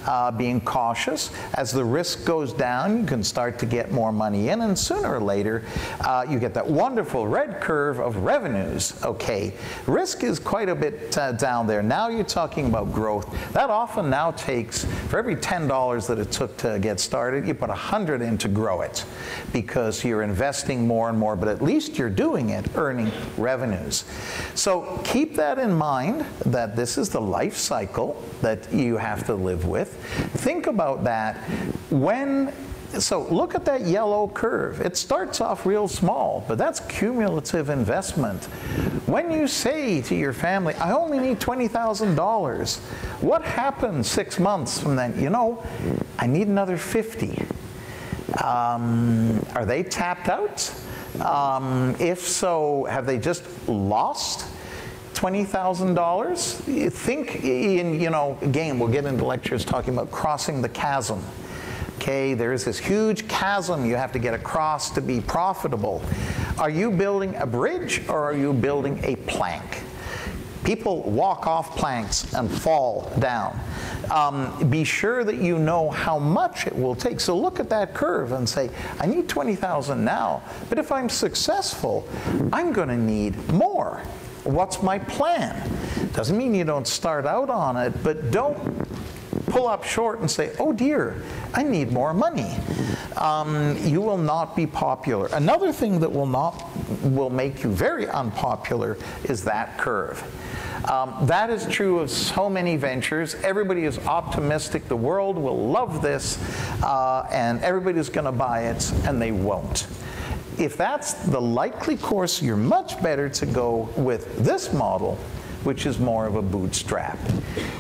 Uh, being cautious. As the risk goes down, you can start to get more money in, and sooner or later, uh, you get that wonderful red curve of revenues. Okay, risk is quite a bit uh, down there. Now you're talking about growth. That often now takes, for every ten dollars that it took to get started, you put one hundred in to grow it, because you're investing more and more, but at least you're doing it, earning revenues. So keep that in mind, that this is the life cycle that you have to live with. Think about that when So look at that yellow curve. It starts off real small, but that's cumulative investment. When you say to your family, I only need twenty thousand dollars, what happens six months from then? You know, I need another fifty. Um, are they tapped out? Um, if so, have they just lost twenty thousand dollars? Think in, you know, again, we'll get into lectures talking about crossing the chasm. Okay, there is this huge chasm you have to get across to be profitable. Are you building a bridge or are you building a plank? People walk off planks and fall down. Um, be sure that you know how much it will take. So look at that curve and say, I need twenty thousand now, but if I'm successful, I'm gonna need more. What's my plan? Doesn't mean you don't start out on it, but don't pull up short and say, oh dear, I need more money. Um, you will not be popular. Another thing that will not, will make you very unpopular is that curve. Um, that is true of so many ventures. Everybody is optimistic. The world will love this, uh, and everybody's gonna buy it, and they won't. If that's the likely course, you're much better to go with this model, which is more of a bootstrap.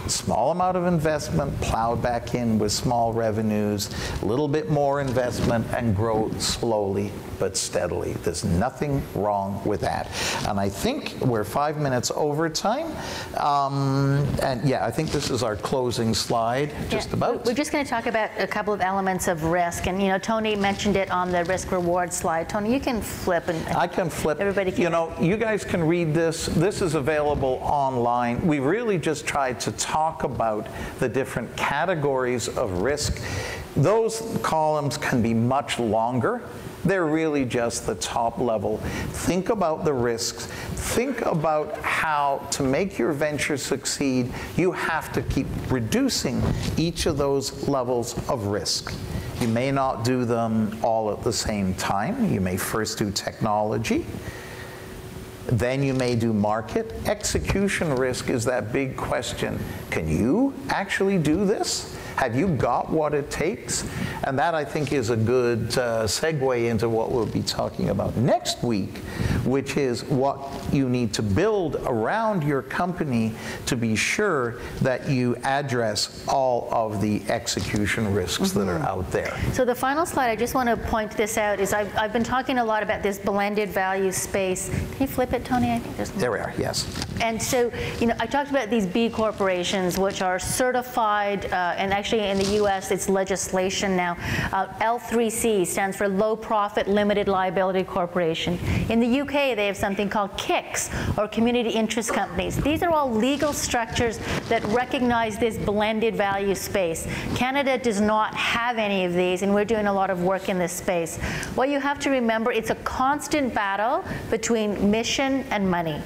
Small amount of investment, plowed back in with small revenues, a little bit more investment, and grow slowly but steadily. There's nothing wrong with that. And I think we're five minutes over time. Um, and yeah, I think this is our closing slide, just yeah, about. We're just gonna talk about a couple of elements of risk. And you know, Tony mentioned it on the risk reward slide. Tony, you can flip. And, and I can flip. Everybody can. You know, you guys can read this. This is available online. We really just tried to talk about the different categories of risk. Those columns can be much longer. They're really just the top level. Think about the risks. Think about how to make your venture succeed. You have to keep reducing each of those levels of risk. You may not do them all at the same time. You may first do technology. Then you may do market. Execution risk is that big question. Can you actually do this? Have you got what it takes? And that, I think, is a good uh, segue into what we'll be talking about next week, which is what you need to build around your company to be sure that you address all of the execution risks mm-hmm. that are out there. So the final slide, I just want to point this out, is I've, I've been talking a lot about this blended value space. Can you flip it, Tony? I think there's one. There we are, yes. And so, you know, I talked about these B corporations, which are certified, uh, and actually Actually, in the U S, it's legislation now. Uh, L three C stands for Low Profit Limited Liability Corporation. In the U K, they have something called C I Cs, or Community Interest Companies. These are all legal structures that recognize this blended value space. Canada does not have any of these, and we're doing a lot of work in this space. What you have to remember, it's a constant battle between mission and money.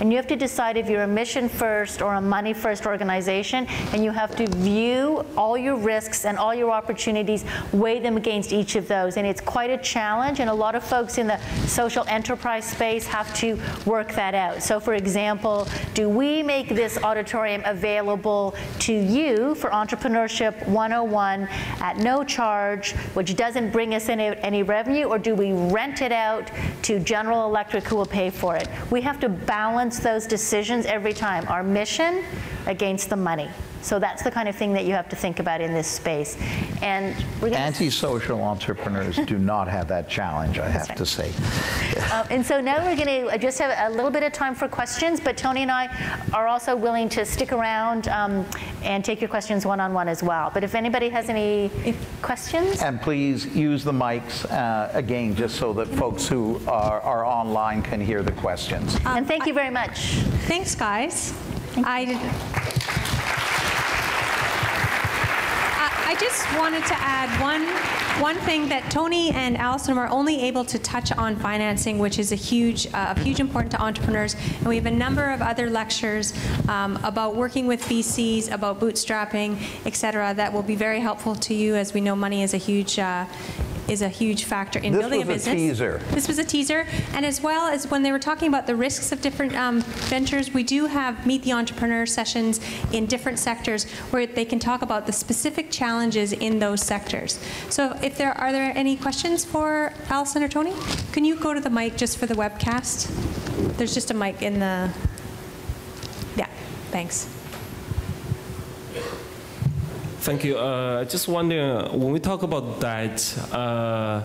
And you have to decide if you're a mission first or a money first organization, and you have to view all your risks and all your opportunities, weigh them against each of those. And it's quite a challenge, and a lot of folks in the social enterprise space have to work that out. So for example, do we make this auditorium available to you for Entrepreneurship one oh one at no charge, which doesn't bring us any, any revenue, or do we rent it out to General Electric, who will pay for it? We have to balance those decisions every time, our mission against the money. So that's the kind of thing that you have to think about in this space. And we're anti-social entrepreneurs do not have that challenge, I have right. to say. Um, and so now we're going to just have a little bit of time for questions, but Tony and I are also willing to stick around um, and take your questions one-on-one as well. But if anybody has any questions? And please use the mics, uh, again, just so that folks who are, are online can hear the questions. Um, and thank you very much. Thanks, guys. Thank I. I just wanted to add one one thing that Tony and Allyson are only able to touch on financing, which is a huge, uh, a huge important to entrepreneurs. And we have a number of other lectures um, about working with V Cs, about bootstrapping, et cetera, that will be very helpful to you. As we know, money is a huge, uh, is a huge factor in this building a business. This was a teaser. This was a teaser. And as well as when they were talking about the risks of different um, ventures, we do have Meet the Entrepreneur sessions in different sectors where they can talk about the specific challenges in those sectors. So if there are there any questions for Allyson or Tony? Can you go to the mic just for the webcast? There's just a mic in the, yeah, thanks. Thank you. Uh, just wondering, when we talk about that, uh,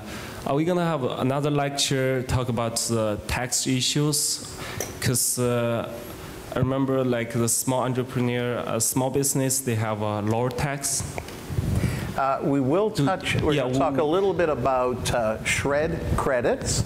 are we going to have another lecture talk about the tax issues? Because uh, I remember, like, the small entrepreneur, a small business, they have a lower tax. Uh, we will touch. We're yeah, going to talk a little bit about uh, shred credits,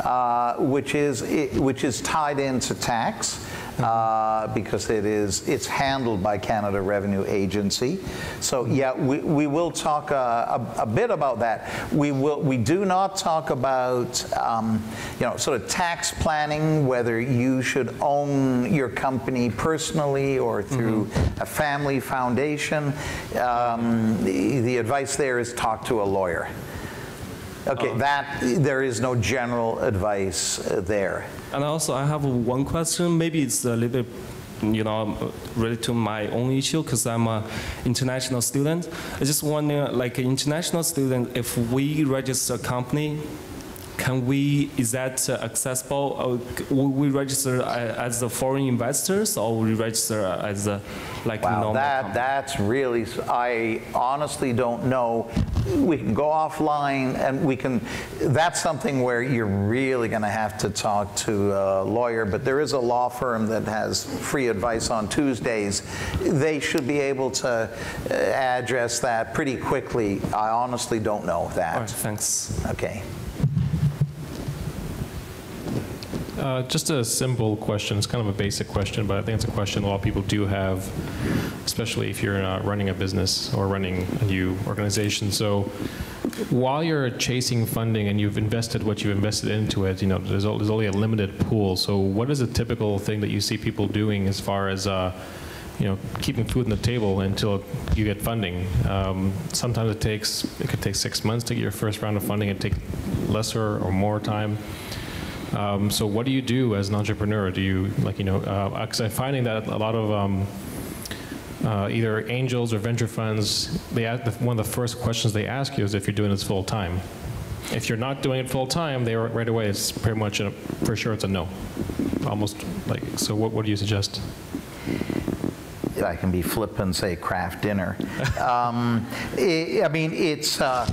uh, which is which is tied into tax. Uh, because it is, it's handled by Canada Revenue Agency. So yeah, we, we will talk uh, a, a bit about that. We will, we do not talk about, um, you know, sort of tax planning, whether you should own your company personally or through mm-hmm. a family foundation. Um, the, the advice there is talk to a lawyer. Okay, um, that, there is no general advice uh, there. And also, I have one question. Maybe it's a little bit, you know, related to my own issue, because I'm an international student. I just wonder, like an international student, if we register a company, can we, is that accessible? Will we register as the foreign investors, or will we register as a, like, wow, normal that, company? That's really, I honestly don't know. We can go offline, and we can, that's something where you're really gonna have to talk to a lawyer, but there is a law firm that has free advice on Tuesdays. They should be able to address that pretty quickly. I honestly don't know that. All right, thanks. Okay. Uh, just a simple question. It's kind of a basic question, but I think it's a question a lot of people do have, especially if you're not running a business or running a new organization. So while you're chasing funding and you've invested what you've invested into it, you know, there's, there's only a limited pool. So what is a typical thing that you see people doing as far as uh, you know, keeping food on the table until you get funding? Um, sometimes it takes, it could take six months to get your first round of funding. It could take lesser or more time. Um, so what do you do as an entrepreneur? Do you, like, you know, uh, 'cause I'm finding that a lot of um, uh, either angels or venture funds, they ask the, one of the first questions they ask you is if you're doing this full time. If you're not doing it full time, they are, right away, it's pretty much, a, for sure it's a no. Almost like, so what, what do you suggest? I can be flip and say craft dinner. um, it, I mean, it's, uh,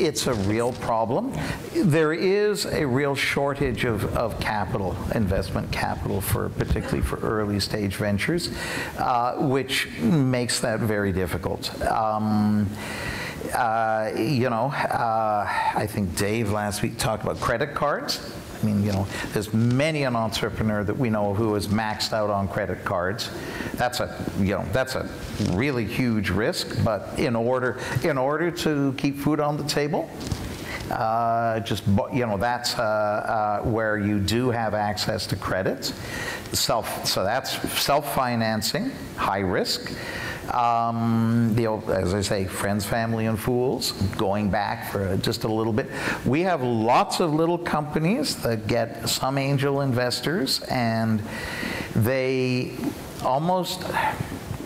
It's a real problem. There is a real shortage of, of capital, investment capital, for particularly for early stage ventures, uh, which makes that very difficult. Um, uh, you know, uh, I think Dave last week talked about credit cards. I mean, you know, there's many an entrepreneur that we know who is maxed out on credit cards. That's a, you know, that's a really huge risk. But in order, in order to keep food on the table, uh, just, you know, that's uh, uh, where you do have access to credits. Self, so that's self-financing, high risk. Um, the old, as I say, friends, family, and fools, going back for just a little bit. We have lots of little companies that get some angel investors, and they almost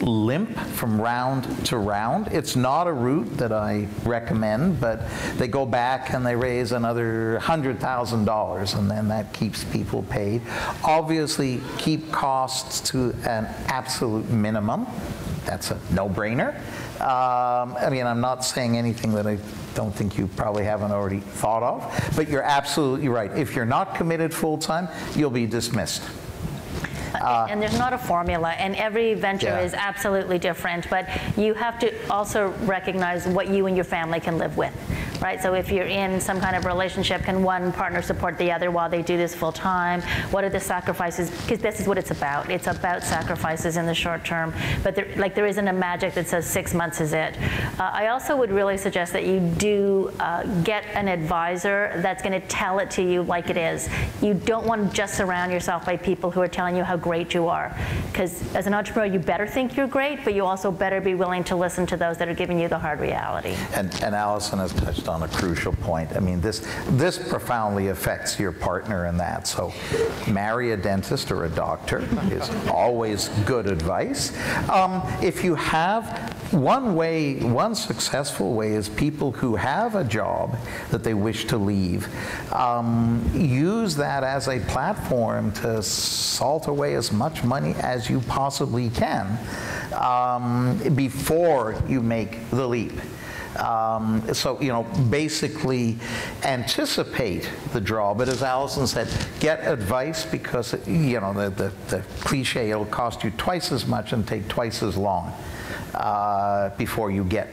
limp from round to round. It's not a route that I recommend, but they go back and they raise another one hundred thousand dollars, and then that keeps people paid. Obviously, keep costs to an absolute minimum. That's a no-brainer. Um, I mean, I'm not saying anything that I don't think you probably haven't already thought of, but you're absolutely right. If you're not committed full-time, you'll be dismissed. Uh, and there's not a formula, and every venture yeah. is absolutely different, but you have to also recognize what you and your family can live with, right? So if you're in some kind of relationship, can one partner support the other while they do this full time? What are the sacrifices? Because this is what it's about. It's about sacrifices in the short term, but there, like, there isn't a magic that says six months is it. Uh, I also would really suggest that you do uh, get an advisor that's going to tell it to you like it is. You don't want to just surround yourself by people who are telling you how great you are, because as an entrepreneur, you better think you're great, but you also better be willing to listen to those that are giving you the hard reality. And, and Allyson has touched on on a crucial point. I mean, this, this profoundly affects your partner in that. So marry a dentist or a doctor is always good advice. Um, if you have one way, one successful way is people who have a job that they wish to leave, um, use that as a platform to salt away as much money as you possibly can um, before you make the leap. Um, so, you know, basically anticipate the draw, but as Allyson said, get advice, because, you know, the, the, the cliche, it'll cost you twice as much and take twice as long uh, before you get,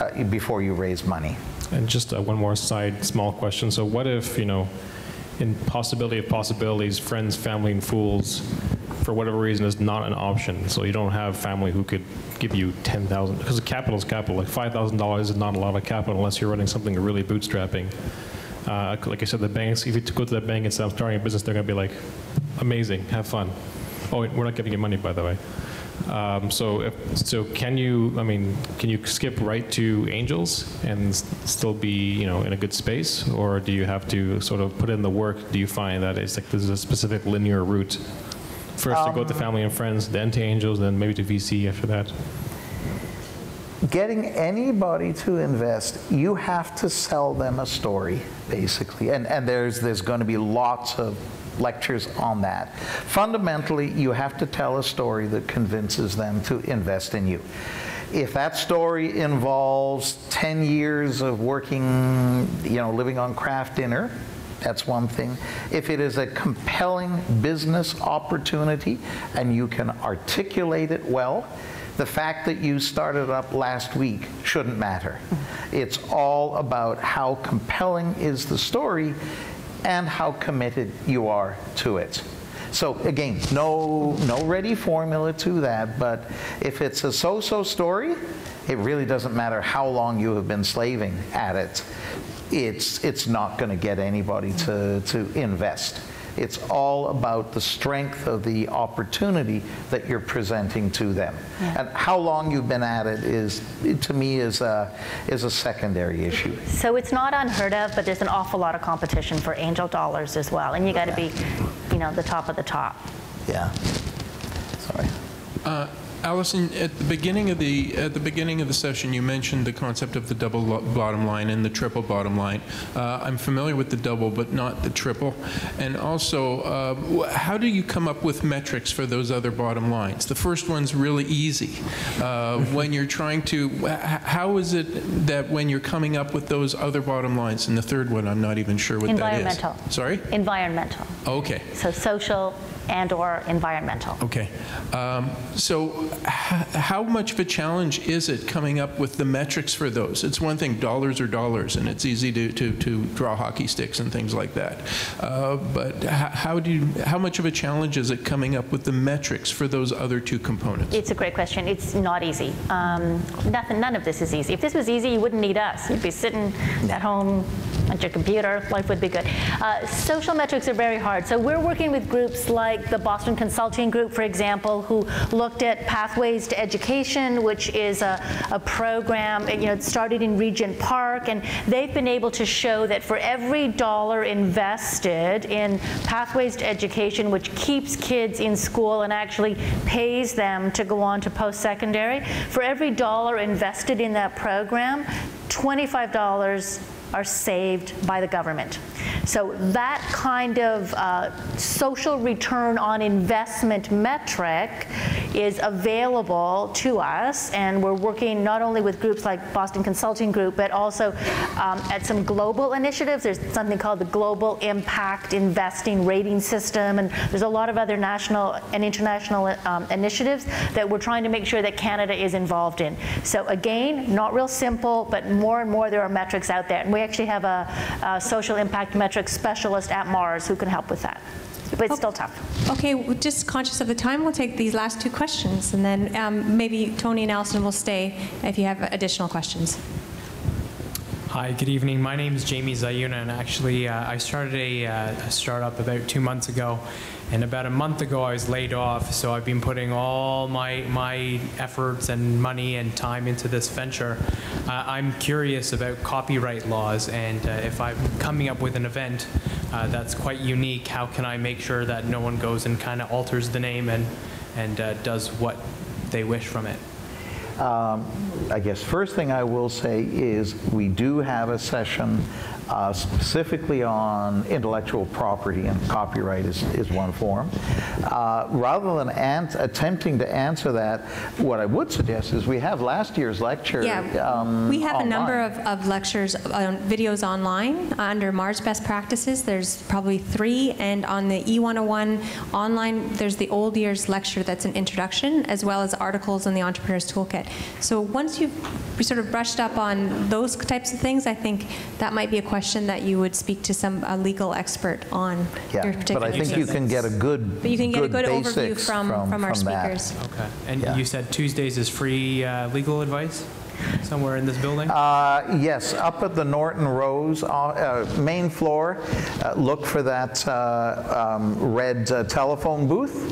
uh, before you raise money. And just uh, one more side, small question. So what if, you know, in possibility of possibilities, friends, family, and fools, for whatever reason, is not an option. So you don't have family who could give you ten thousand, because capital is capital. Like five thousand dollars is not a lot of capital unless you're running something really bootstrapping. Uh, like I said, the banks, if you go to the bank and say, I'm starting a business, they're gonna be like, amazing, have fun. Oh, we're not giving you money, by the way. Um, so, if, so can you, I mean, can you skip right to angels and still be, you know, in a good space? Or do you have to sort of put in the work? Do you find that it's like, there's a specific linear route? First to go to family and friends, then to angels, then maybe to V C after that. Getting anybody to invest, you have to sell them a story, basically. And, and there's, there's going to be lots of lectures on that. Fundamentally, you have to tell a story that convinces them to invest in you. If that story involves ten years of working, you know, living on Kraft dinner, that's one thing. If it is a compelling business opportunity and you can articulate it well, the fact that you started up last week shouldn't matter. It's all about how compelling is the story and how committed you are to it. So again, no, no ready formula to that, but if it's a so-so story, it really doesn't matter how long you have been slaving at it. It's, it's not going to get anybody to, to invest. It's all about the strength of the opportunity that you're presenting to them. Yeah. And how long you've been at it is, to me, is a, is a secondary issue. So it's not unheard of, but there's an awful lot of competition for angel dollars as well. And you got to be, you know, the top of the top. Yeah. Sorry. Uh, Allyson, at the beginning of the at the beginning of the session, you mentioned the concept of the double bottom line and the triple bottom line. Uh, I'm familiar with the double, but not the triple. And also, uh, how do you come up with metrics for those other bottom lines? The first one's really easy. Uh, when you're trying to, how is it that when you're coming up with those other bottom lines, and the third one, I'm not even sure what that is. Environmental. Sorry? Environmental. Okay. So social and or environmental. Okay. Um, so how much of a challenge is it coming up with the metrics for those? It's one thing, dollars are dollars, and it's easy to, to, to draw hockey sticks and things like that. Uh, but how, do you, how much of a challenge is it coming up with the metrics for those other two components? It's a great question. It's not easy. Um, nothing, none of this is easy. If this was easy, you wouldn't need us. You'd be sitting at home at your computer. Life would be good. Uh, social metrics are very hard. So we're working with groups like the Boston Consulting Group, for example, who looked at Pathways to Education, which is a, a program, you know, it started in Regent Park, and they've been able to show that for every dollar invested in Pathways to Education, which keeps kids in school and actually pays them to go on to post-secondary, for every dollar invested in that program, twenty-five dollars are saved by the government. So that kind of uh, social return on investment metric is available to us, and we're working not only with groups like Boston Consulting Group, but also um, at some global initiatives. There's something called the Global Impact Investing Rating System, and there's a lot of other national and international um, initiatives that we're trying to make sure that Canada is involved in. So again, not real simple, but more and more there are metrics out there. And we actually have a, a social impact metric specialist at MARS who can help with that. But it's okay. Still tough. Okay, we're just conscious of the time, we'll take these last two questions, and then um, maybe Tony and Allyson will stay if you have additional questions. Hi, good evening. My name is Jamie Zayuna, and actually uh, I started a, uh, a startup about two months ago, and about a month ago I was laid off, so I've been putting all my, my efforts and money and time into this venture. Uh, I'm curious about copyright laws, and uh, if I'm coming up with an event uh, that's quite unique, how can I make sure that no one goes and kind of alters the name and, and uh, does what they wish from it? Um, I guess first thing I will say is we do have a session uh, specifically on intellectual property, and copyright is, is one form. Uh, rather than an attempting to answer that, what I would suggest is we have last year's lecture. Yeah, um, we have online. a number of, of lectures, uh, videos online under MARS Best Practices. There's probably three, and on the E one oh one online, there's the old year's lecture that's an introduction, as well as articles on the Entrepreneur's Toolkit. So once you've sort of brushed up on those types of things, I think that might be a question that you would speak to some a legal expert on. Yeah, your particular but I think you can get a good, but you can good get a good overview from, from, from our from speakers. That. Okay, and yeah. you said Tuesdays is free uh, legal advice? Somewhere in this building? Uh, yes, up at the Norton Rose, uh, uh, main floor. Uh, look for that uh, um, red uh, telephone booth.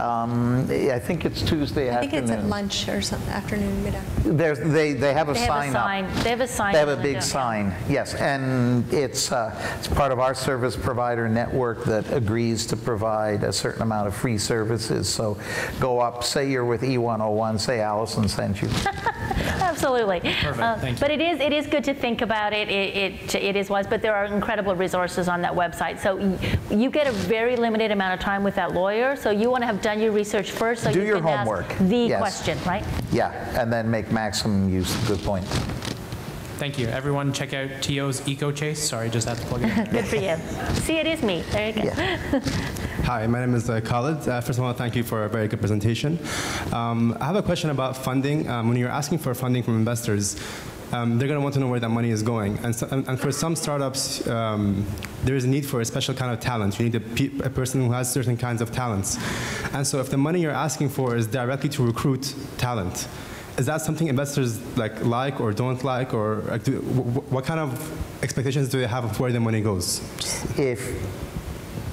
Um, I think it's Tuesday I afternoon. I think it's at lunch or something, afternoon, mid-afternoon. They, they have a they sign have a up. Sign. They have a sign. They have a big window. sign, yes. And it's, uh, it's part of our service provider network that agrees to provide a certain amount of free services. So go up, say you're with E one oh one, say Allyson sent you. Absolutely. Perfect. Uh, Thank you. But it is it is good to think about it. It, it. it is wise, but there are incredible resources on that website. So you get a very limited amount of time with that lawyer, so you want to have done your research first so Do you your can homework. ask the yes. question, right? Yeah, and then make maximum use. Good point. Thank you. Everyone check out T O's Eco Chase. Sorry, just had to plug it in. Good for you. See, it is me. There you go. Yeah. Hi, my name is uh, Khalid. Uh, first of all, thank you for a very good presentation. Um, I have a question about funding. Um, when you're asking for funding from investors, um, they're going to want to know where that money is going. And, so, and, and for some startups, um, there is a need for a special kind of talent. You need a, pe a person who has certain kinds of talents. And so if the money you're asking for is directly to recruit talent, is that something investors like like or don't like, or like, do, w what kind of expectations do they have of where the money goes? If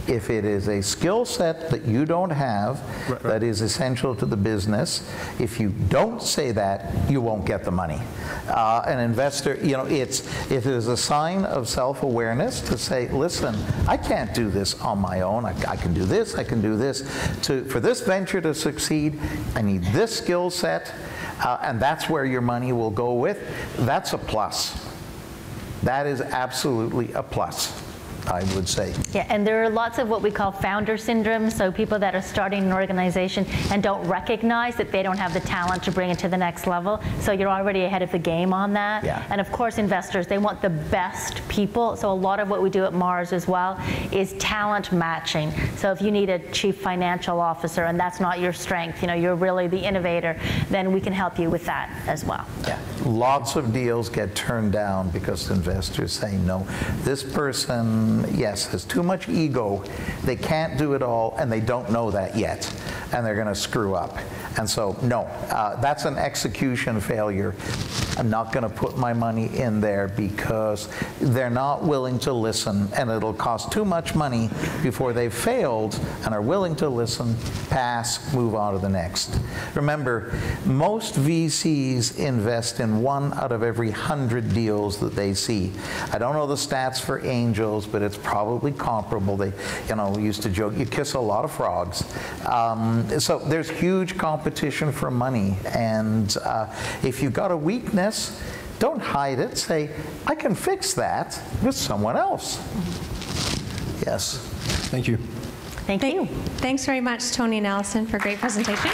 if it is a skill set that you don't have, right, right. that is essential to the business, if you don't say that, you won't get the money. Uh, an investor, you know, it's if it is a sign of self-awareness to say, listen, I can't do this on my own. I, I can do this. I can do this. To for this venture to succeed, I need this skill set. Uh, and that's where your money will go with, that's a plus. That is absolutely a plus, I would say. Yeah, and there are lots of what we call founder syndrome, so people that are starting an organization and don't recognize that they don't have the talent to bring it to the next level, so you're already ahead of the game on that. Yeah. And of course, investors, they want the best people, so a lot of what we do at MARS as well is talent matching. So if you need a chief financial officer and that's not your strength, you know, you're really the innovator, then we can help you with that as well. Yeah, lots of deals get turned down because investors say, no, this person, yes, there's too much ego, they can't do it all, and they don't know that yet, and they're going to screw up. And so, no, uh, that's an execution failure. I'm not going to put my money in there because they're not willing to listen, and it'll cost too much money before they've failed and are willing to listen, pass, move on to the next. Remember, most V Cs invest in one out of every hundred deals that they see. I don't know the stats for angels, but it's probably comparable. They, you know, we used to joke, you kiss a lot of frogs. Um, so there's huge competition for money, and uh, if you've got a weakness, don't hide it. Say, I can fix that with someone else. Yes. Thank you. Thank, Thank you. Thanks very much, Tony and Allyson, for a great presentation.